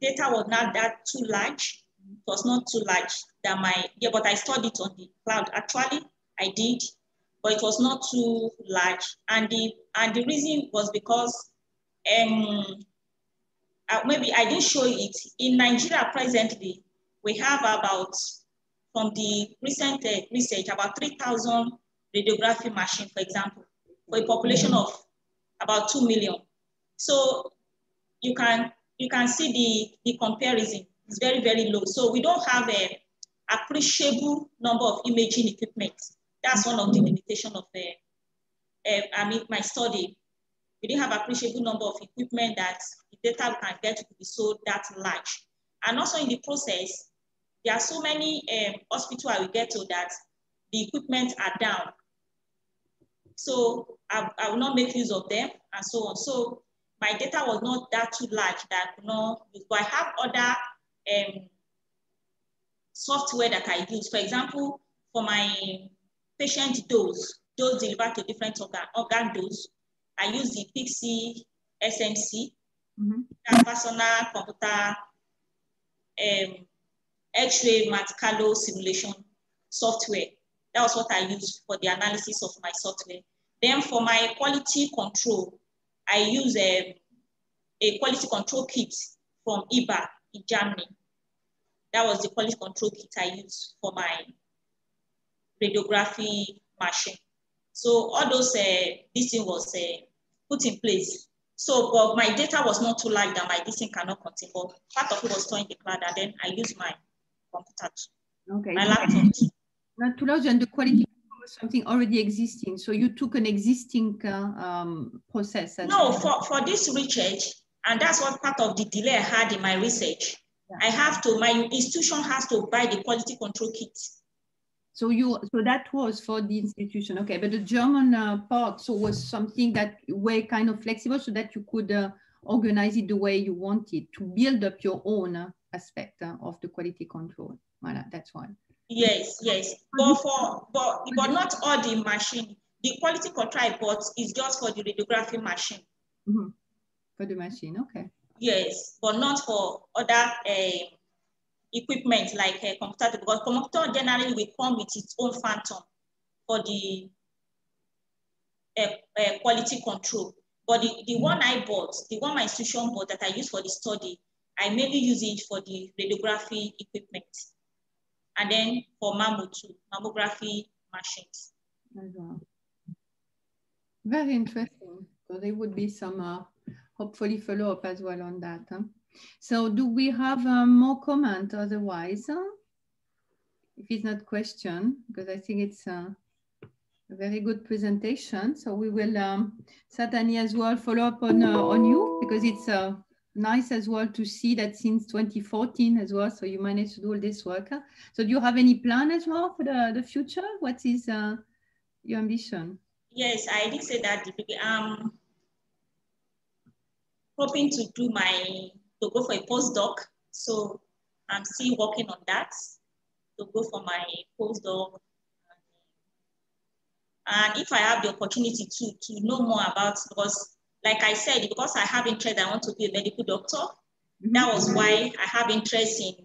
data was not that too large. It was not too large that but I stored it on the cloud. Actually, I did, but it was not too large. And the reason was because maybe I didn't show it. In Nigeria presently, we have about, from the recent research, about 3,000 radiography machines, for example, for a population of about 2 million. So you can see the comparison. It's very, very low. So we don't have an appreciable number of imaging equipment. That's one of the limitations of my study. We didn't have appreciable number of equipment that the data we can get to be so that large. And also in the process, there are so many hospitals I will get to that the equipment are down. So I will not make use of them and so on. So my data was not that too large that I could not use, but I have other software that I use. For example, for my patient dose delivered to different organ dose, I use the Pixie SMC, that personal computer X-ray Matkalo simulation software. That was what I used for the analysis of my software. Then for my quality control, I use a quality control kit from IBA in Germany. That was the quality control kit I used for my radiography machine. So all those, this thing was put in place. So but my data was not too large that my this thing cannot contain, but part of it was stored in the cloud, and then I used my computer, okay, my laptop. Not too large, and the quality was something already existing. So you took an existing process. No, for this research, and that's what part of the delay I had in my research. Yeah. My institution has to buy the quality control kit. So that was for the institution, okay. But the German part, so was something that were kind of flexible so that you could organize it the way you wanted to build up your own aspect of the quality control. Voilà, that's why. Yes, yes. But not all the machine. The quality control I bought is just for the radiography machine. Mm-hmm. For the machine, okay. Yes, but not for other equipment like a computer, because computer generally will come with its own phantom for the quality control. But the one I bought, the one my institution bought that I use for the study, I mainly use it for the radiography equipment, and then for mammography machines. Well. Very interesting. So there would be some hopefully follow up as well on that. Huh? So do we have more comment otherwise? If it's not question, because I think it's a very good presentation. So we will certainly as well follow up on you, because it's nice as well to see that since 2014 as well, so you managed to do all this work. Huh? So do you have any plan as well for the future? What is your ambition? Yes, I did say that. I'm hoping to do to go for a postdoc. So I'm still working on that, to go for my postdoc. And if I have the opportunity to know more about, because like I said, because I have interest, I want to be a medical doctor. Mm-hmm. That was why I have interest in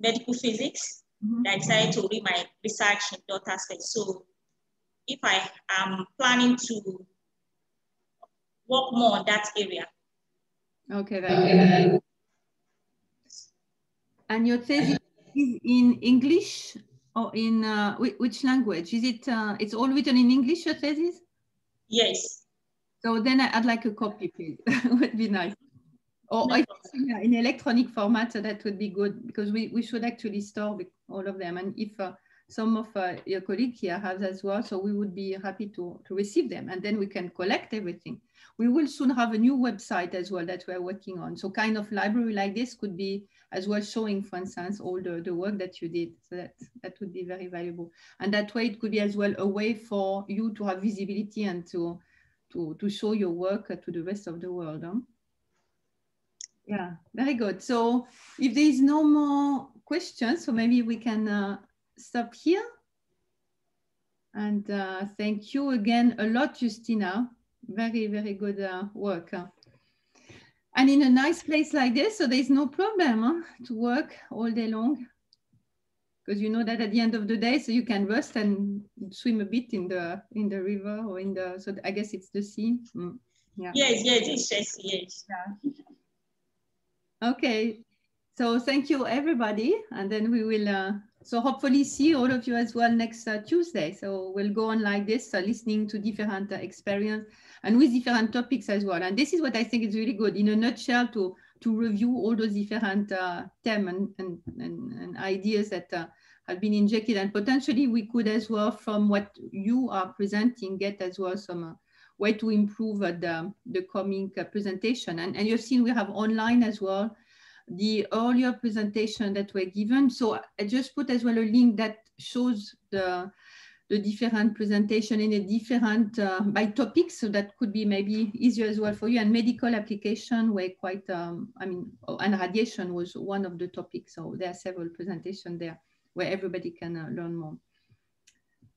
medical physics. Mm-hmm. I decided to read my research in daughter's face. So if I am planning to work more on that area. Okay, that is. And your thesis is in English or in which language? Is it, it's all written in English, your thesis? Yes. So then I'd like a copy, please. Would be nice. Or no, in electronic format, so that would be good, because we should actually store all of them. And if some of your colleagues here have as well, so we would be happy to receive them, and then we can collect everything. We will soon have a new website as well that we're working on. So kind of library like this could be as well showing, for instance, all the work that you did. So that would be very valuable. And that way it could be as well a way for you to have visibility and to show your work to the rest of the world. Huh? Yeah, very good. So if there is no more questions, so maybe we can stop here. And thank you again a lot, Justina. Very, very good work. And in a nice place like this, so there's no problem to work all day long, because you know that at the end of the day, so you can rest and swim a bit in the river or in the, so I guess it's the sea. Mm. Yeah. Yes, yes, it's just, yes. Yeah. Okay, so thank you everybody, and then we will so hopefully see all of you as well next Tuesday. So we'll go on like this, listening to different experience and with different topics as well. And this is what I think is really good in a nutshell to review all those different themes and ideas that have been injected, and potentially we could as well from what you are presenting get as well some way to improve the coming presentation. And you've seen we have online as well the earlier presentation that were given. So I just put as well a link that shows the different presentation in a different by topics. So that could be maybe easier as well for you. And medical application were quite, and radiation was one of the topics. So there are several presentations there where everybody can learn more.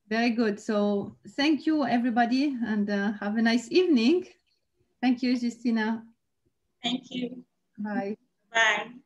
Very good. So thank you, everybody, and have a nice evening. Thank you, Justina. Thank you. Bye. Bye.